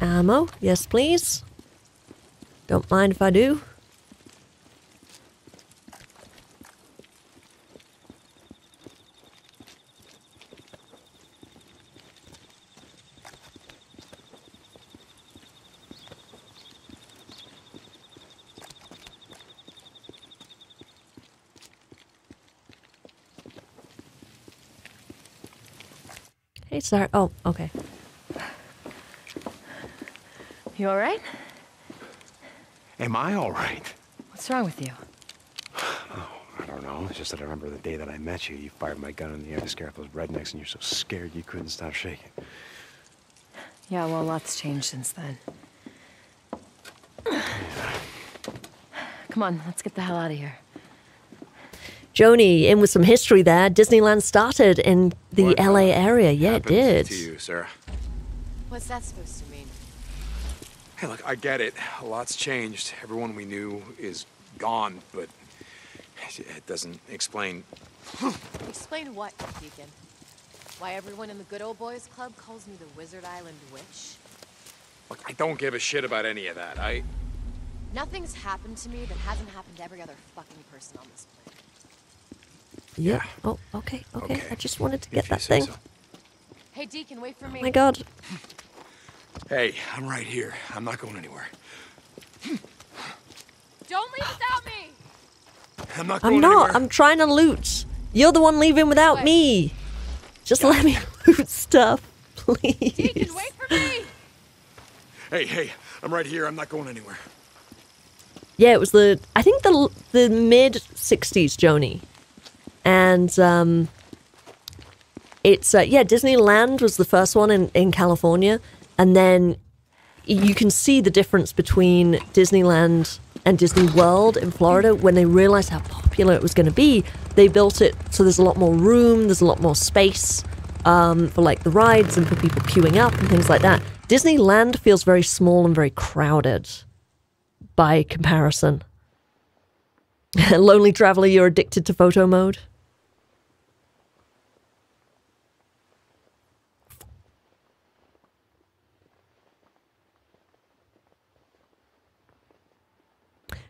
Ammo, yes please. Don't mind if I do. Hey, sorry. Oh, okay. You all right? Am I all right? What's wrong with you? Oh, I don't know. It's just that I remember the day that I met you. You fired my gun in the air to scare up those rednecks, and you're so scared you couldn't stop shaking. Yeah, well, a lot's changed since then. Come on, let's get the hell out of here. Joni, in with some history there. Disneyland started in the what L A area. Yeah, it did. To you, sir. What's that supposed to mean? Hey, look, I get it. A lot's changed. Everyone we knew is gone, but it doesn't explain... Explain what, Deacon? Why everyone in the Good Old Boys Club calls me the Wizard Island Witch? Look, I don't give a shit about any of that. I... Nothing's happened to me that hasn't happened to every other fucking person on this planet. Yeah. Oh, okay, okay. okay. I just wanted to get if that thing. So. Hey, Deacon, wait for oh me. Oh my god. Hey, I'm right here. I'm not going anywhere. Don't leave without me! I'm not going I'm not. Anywhere. I'm trying to loot. You're the one leaving without what? me. Just God. let me loot stuff, please. Deacon, wait for me! Hey, hey, I'm right here. I'm not going anywhere. Yeah, it was the, I think the the mid sixties Joni. And um, it's, uh, yeah, Disneyland was the first one in, in California. And then you can see the difference between Disneyland and Disney World in Florida. When they realized how popular it was going to be, they built it so there's a lot more room, there's a lot more space um, for like the rides and for people queuing up and things like that. Disneyland feels very small and very crowded by comparison. Lonely Traveler, you're addicted to photo mode.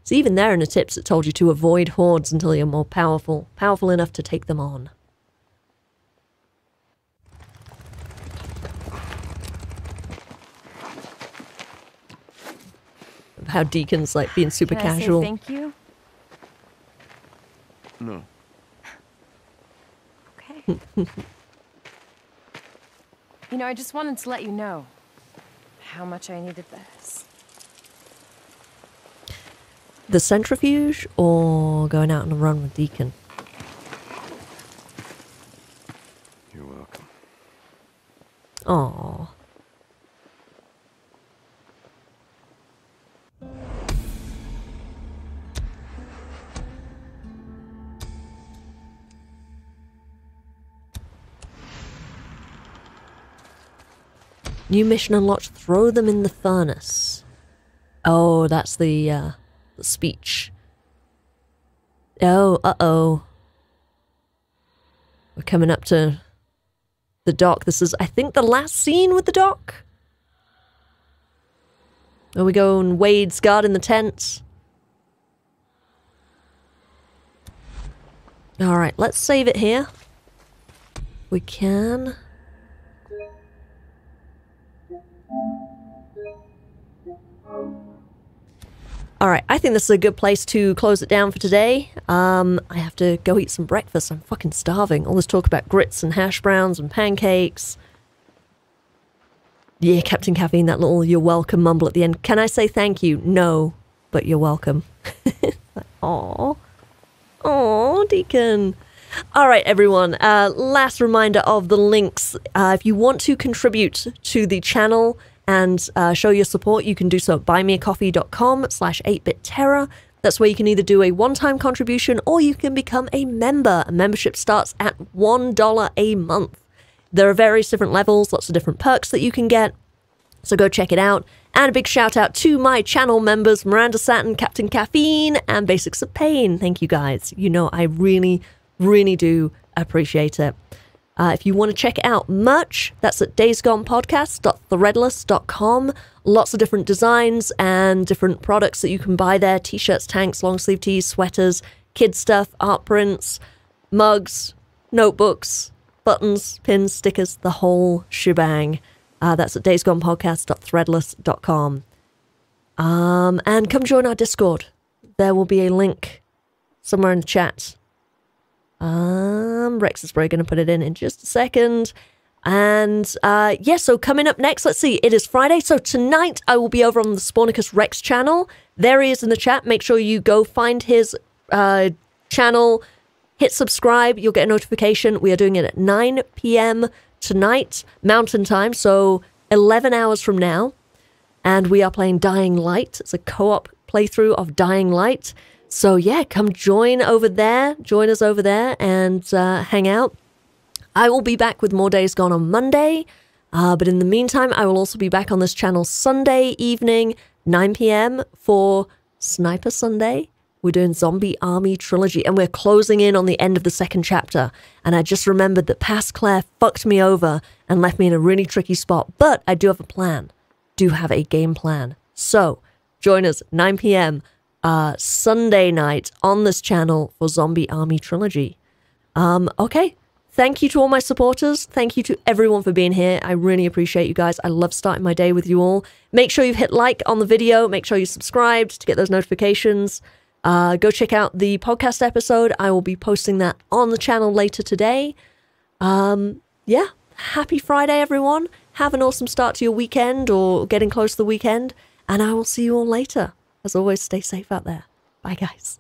So even there in the tips it told you to avoid hordes until you're more powerful, powerful enough to take them on. How Deacon's like being super Can casual. I say thank you? No. Okay. You know, I just wanted to let you know how much I needed this. The centrifuge or going out on a run with Deacon? You're welcome. Aww. New mission unlocked, throw them in the furnace. Oh, that's the, uh, the speech. Oh, uh-oh. We're coming up to the dock. This is, I think, the last scene with the dock? Are we going Wade's guard in the tent? Alright, let's save it here. We can... Alright, I think this is a good place to close it down for today. Um, I have to go eat some breakfast. I'm fucking starving. All this talk about grits and hash browns and pancakes. Yeah, Captain Caffeine, that little you're welcome mumble at the end. Can I say thank you? No, but you're welcome. Aww. Aww, Deacon. Alright everyone, uh, last reminder of the links. Uh, if you want to contribute to the channel and uh, show your support, you can do so at buy me a coffee dot com slash eight bit terror. That's where you can either do a one-time contribution or you can become a member. A membership starts at one dollar a month. There are various different levels, lots of different perks that you can get, so go check it out. And a big shout out to my channel members, Miranda Satin, Captain Caffeine, and Basics of Pain. Thank you guys. You know I really, really do appreciate it. Uh, if you want to check it out, merch, that's at days gone podcast dot threadless dot com. Lots of different designs and different products that you can buy there. T-shirts, tanks, long sleeve tees, sweaters, kid stuff, art prints, mugs, notebooks, buttons, pins, stickers, the whole shebang. Uh, that's at days gone podcast dot threadless dot com. Um, and come join our Discord. There will be a link somewhere in the chat. Um, Rex is probably going to put it in in just a second. And, uh, yeah, so coming up next, let's see, it is Friday. So tonight I will be over on the Spornicus Rex channel. There he is in the chat. Make sure you go find his uh, channel, hit subscribe. You'll get a notification. We are doing it at nine p m tonight, Mountain Time. So eleven hours from now. And we are playing Dying Light. It's a co-op playthrough of Dying Light. So yeah, come join over there, join us over there and uh, hang out. I will be back with more Days Gone on Monday, uh, but in the meantime, I will also be back on this channel Sunday evening, nine p m for Sniper Sunday. We're doing Zombie Army Trilogy and we're closing in on the end of the second chapter. And I just remembered that past Claire fucked me over and left me in a really tricky spot, but I do have a plan, do have a game plan. So join us nine p m Uh, Sunday night on this channel for Zombie Army Trilogy. Um, okay, thank you to all my supporters. Thank you to everyone for being here. I really appreciate you guys. I love starting my day with you all. Make sure you've hit like on the video. Make sure you're subscribed to get those notifications. Uh, go check out the podcast episode. I will be posting that on the channel later today. Um, yeah, happy Friday, everyone. Have an awesome start to your weekend or getting close to the weekend, and I will see you all later. As always, stay safe out there. Bye, guys.